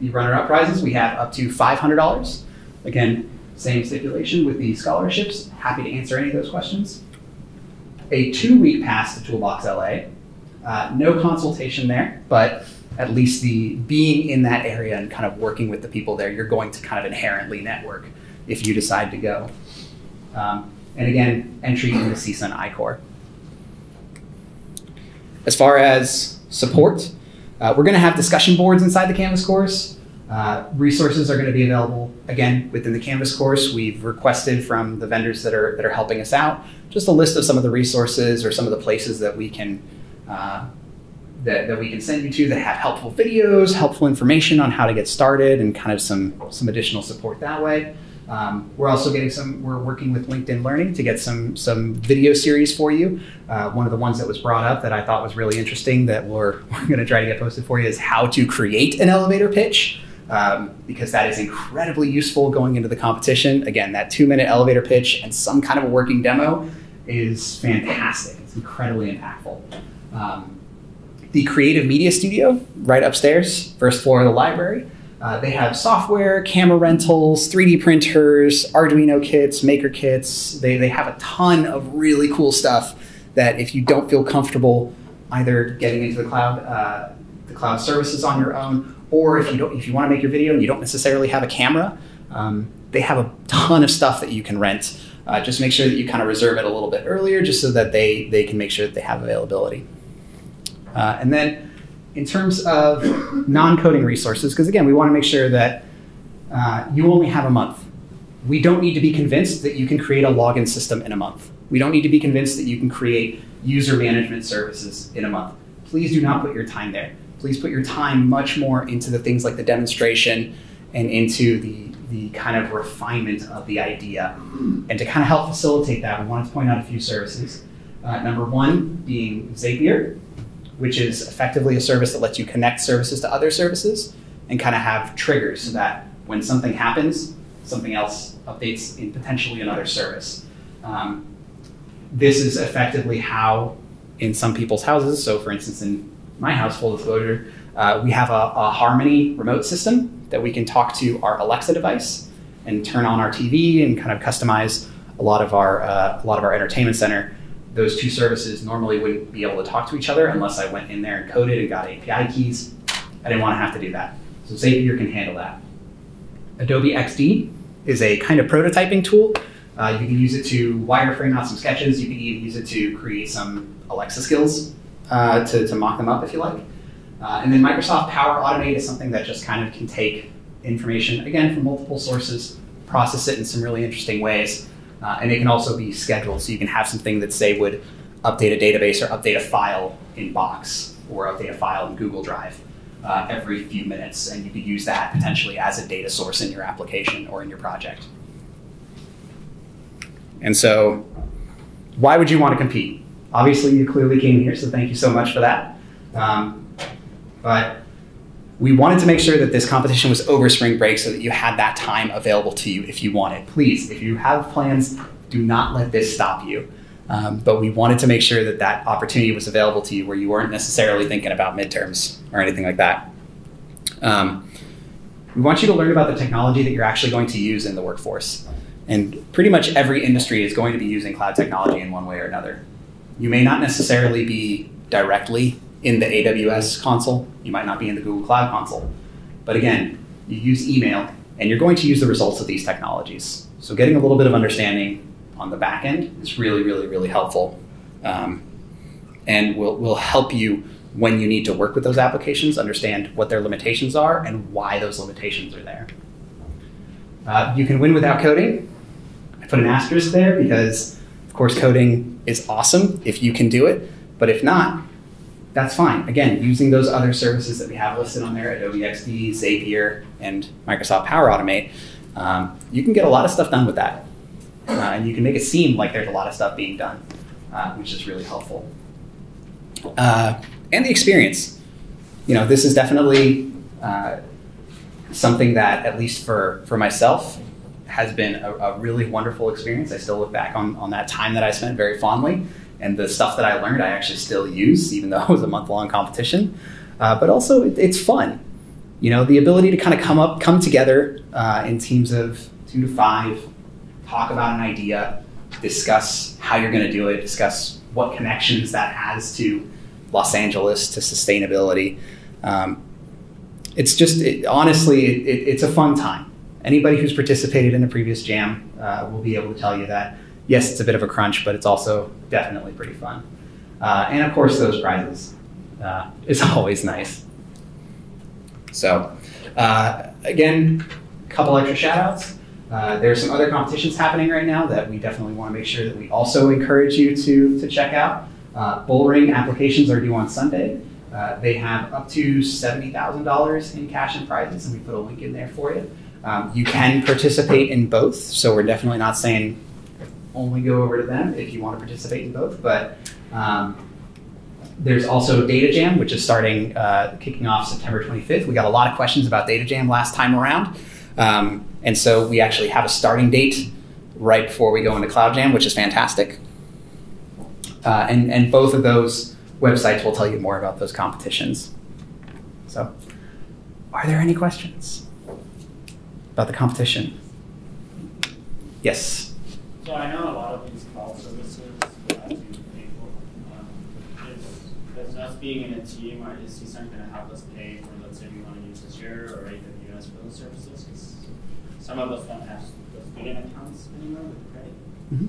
The runner-up prizes, we have up to five hundred dollars. Again, same stipulation with the scholarships. Happy to answer any of those questions. A two-week pass to Toolbox L A. Uh, no consultation there, but at least the being in that area and kind of working with the people there, you're going to kind of inherently network if you decide to go. Um, and again, entry into C S U N I-Corps. As far as support, uh, we're going to have discussion boards inside the Canvas course. Uh, resources are going to be available, again, within the Canvas course. We've requested from the vendors that are, that are helping us out just a list of some of the resources or some of the places that we can, uh, that, that we can send you to that have helpful videos, helpful information on how to get started, and kind of some, some additional support that way. Um, we're also getting some, we're working with LinkedIn Learning to get some, some video series for you. Uh, one of the ones that was brought up that I thought was really interesting that we're, we're going to try to get posted for you is how to create an elevator pitch, um, because that is incredibly useful going into the competition. Again, that two minute elevator pitch and some kind of a working demo is fantastic. It's incredibly impactful. Um, the Creative Media Studio right upstairs, first floor of the library. Uh, they have software, camera rentals, three D printers, Arduino kits, maker kits. They, they have a ton of really cool stuff that if you don't feel comfortable either getting into the cloud, uh, the cloud services on your own, or if you don't, if you want to make your video and you don't necessarily have a camera, um, they have a ton of stuff that you can rent. Uh, just make sure that you kind of reserve it a little bit earlier just so that they, they can make sure that they have availability. Uh, and then in terms of non-coding resources, because again, we want to make sure that uh, you only have a month. We don't need to be convinced that you can create a login system in a month. We don't need to be convinced that you can create user management services in a month. Please do not put your time there. Please put your time much more into the things like the demonstration and into the, the kind of refinement of the idea. And to kind of help facilitate that, we wanted to point out a few services. Uh, number one being Zapier, which is effectively a service that lets you connect services to other services and kind of have triggers so that when something happens, something else updates in potentially another service. Um, this is effectively how in some people's houses, so for instance, in my house, full disclosure, uh, we have a, a Harmony remote system that we can talk to our Alexa device and turn on our T V and kind of customize a lot of our, uh, a lot of our entertainment center. Those two services normally wouldn't be able to talk to each other unless I went in there and coded and got A P I keys. I didn't want to have to do that. So Zapier can handle that. Adobe X D is a kind of prototyping tool. Uh, you can use it to wireframe out some sketches. You can even use it to create some Alexa skills uh, to, to mock them up if you like. Uh, and then Microsoft Power Automate is something that just kind of can take information, again, from multiple sources, process it in some really interesting ways. Uh, and it can also be scheduled, so you can have something that, say, would update a database or update a file in Box or update a file in Google Drive uh, every few minutes, and you could use that potentially as a data source in your application or in your project. And so why would you want to compete? Obviously, you clearly came here, so thank you so much for that. Um, but we wanted to make sure that this competition was over spring break so that you had that time available to you if you wanted. Please, if you have plans, do not let this stop you. Um, but we wanted to make sure that that opportunity was available to you where you weren't necessarily thinking about midterms or anything like that. Um, we want you to learn about the technology that you're actually going to use in the workforce. And pretty much every industry is going to be using cloud technology in one way or another. You may not necessarily be directly in the A W S console, you might not be in the Google Cloud console. But again, you use email and you're going to use the results of these technologies. So getting a little bit of understanding on the back end is really, really, really helpful. Um, and will will help you when you need to work with those applications, understand what their limitations are and why those limitations are there. Uh, you can win without coding. I put an asterisk there because of course coding is awesome if you can do it, but if not, that's fine. Again, using those other services that we have listed on there, Adobe X D, Zapier, and Microsoft Power Automate, um, you can get a lot of stuff done with that. Uh, and you can make it seem like there's a lot of stuff being done, uh, which is really helpful. Uh, and the experience. you know, this is definitely uh, something that, at least for, for myself, has been a, a really wonderful experience. I still look back on, on that time that I spent very fondly, and the stuff that I learned I actually still use, even though it was a month-long competition. Uh, but also, it, it's fun. You know, the ability to kind of come up, come together uh, in teams of two to five, talk about an idea, discuss how you're going to do it, discuss what connections that has to Los Angeles, to sustainability. Um, it's just, it, honestly, it, it, it's a fun time. Anybody who's participated in the previous jam uh, will be able to tell you that, yes, it's a bit of a crunch, but it's also definitely pretty fun. Uh, and of course, those prizes uh, is always nice. So uh, again, a couple extra shout outs. Uh, there are some other competitions happening right now that we definitely want to make sure that we also encourage you to, to check out. Uh, Bullring applications are due on Sunday. Uh, they have up to seventy thousand dollars in cash and prizes, and we put a link in there for you. Um, you can participate in both, so we're definitely not saying only go over to them if you want to participate in both, but um, there's also Data Jam, which is starting, uh, kicking off September twenty-fifth. We got a lot of questions about Data Jam last time around. Um, and so we actually have a starting date right before we go into Cloud Jam, which is fantastic. Uh, and, and both of those websites will tell you more about those competitions. So are there any questions about the competition? Yes. So I know a lot of these call services will have to pay for. Um, if, if us being in a team, are, is C S U N going to help us pay for, let's say we want to use Azure or A W S for those services? Because some of us don't have those student accounts anymore, right? Mm-hmm.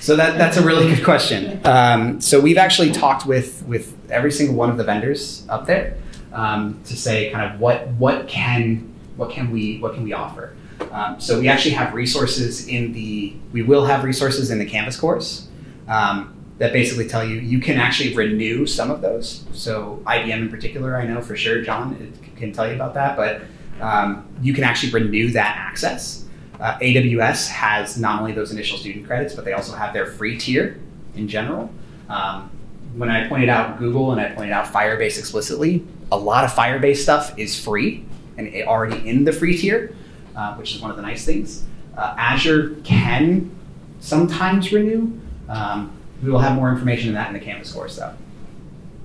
So that, that's a really good question. Um, so we've actually talked with, with every single one of the vendors up there um, to say kind of what, what, can, what, can, we, what can we offer. Um, so we actually have resources in the, we will have resources in the Canvas course um, that basically tell you, you can actually renew some of those. So I B M in particular, I know for sure, John can tell you about that, but um, you can actually renew that access. Uh, A W S has not only those initial student credits, but they also have their free tier in general. Um, when I pointed out Google and I pointed out Firebase explicitly, a lot of Firebase stuff is free and it already in the free tier, uh, which is one of the nice things. Uh, Azure can sometimes renew. Um, we will have more information on that in the Canvas course though.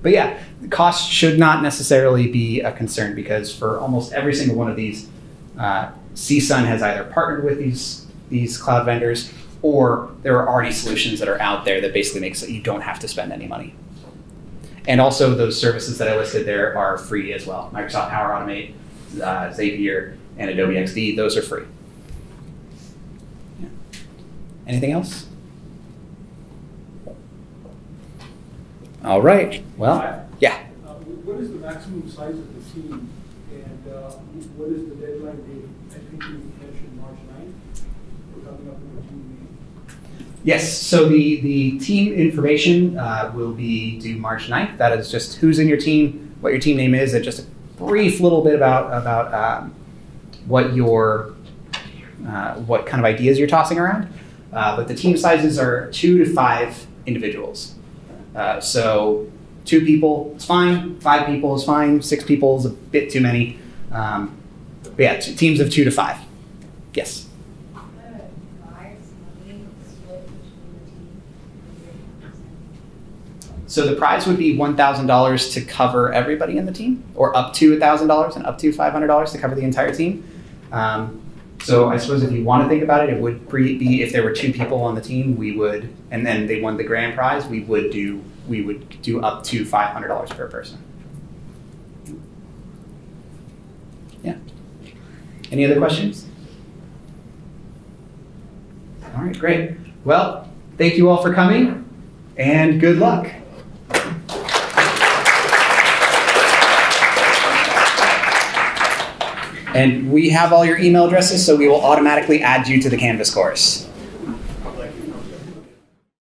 But yeah, the cost should not necessarily be a concern because for almost every single one of these, uh, C S U N has either partnered with these, these cloud vendors or there are already solutions that are out there that basically makes it so you don't have to spend any money. And also those services that I listed there are free as well. Microsoft Power Automate, uh, Zapier, and Adobe X D, those are free. Yeah. Anything else? All right, well, yeah. Uh, what is the maximum size of the team? And uh, what is the deadline date? I think you mentioned March ninth. We're coming up with a team meeting. Yes, so the, the team information uh, will be due March ninth. That is just who's in your team, what your team name is, and just a brief little bit about, about um, what your, uh, what kind of ideas you're tossing around. Uh, but the team sizes are two to five individuals. Uh, so two people is fine, five people is fine, six people is a bit too many. Um, but yeah, teams of two to five. Yes? So the prize would be one thousand dollars to cover everybody in the team, or up to one thousand dollars and up to five hundred dollars to cover the entire team. Um, so I suppose if you want to think about it, it would be if there were two people on the team, we would, and then they won the grand prize, we would do we would do up to five hundred dollars per person. Yeah. Any other questions? All right, great. Well, thank you all for coming and good luck. And we have all your email addresses, so we will automatically add you to the Canvas course.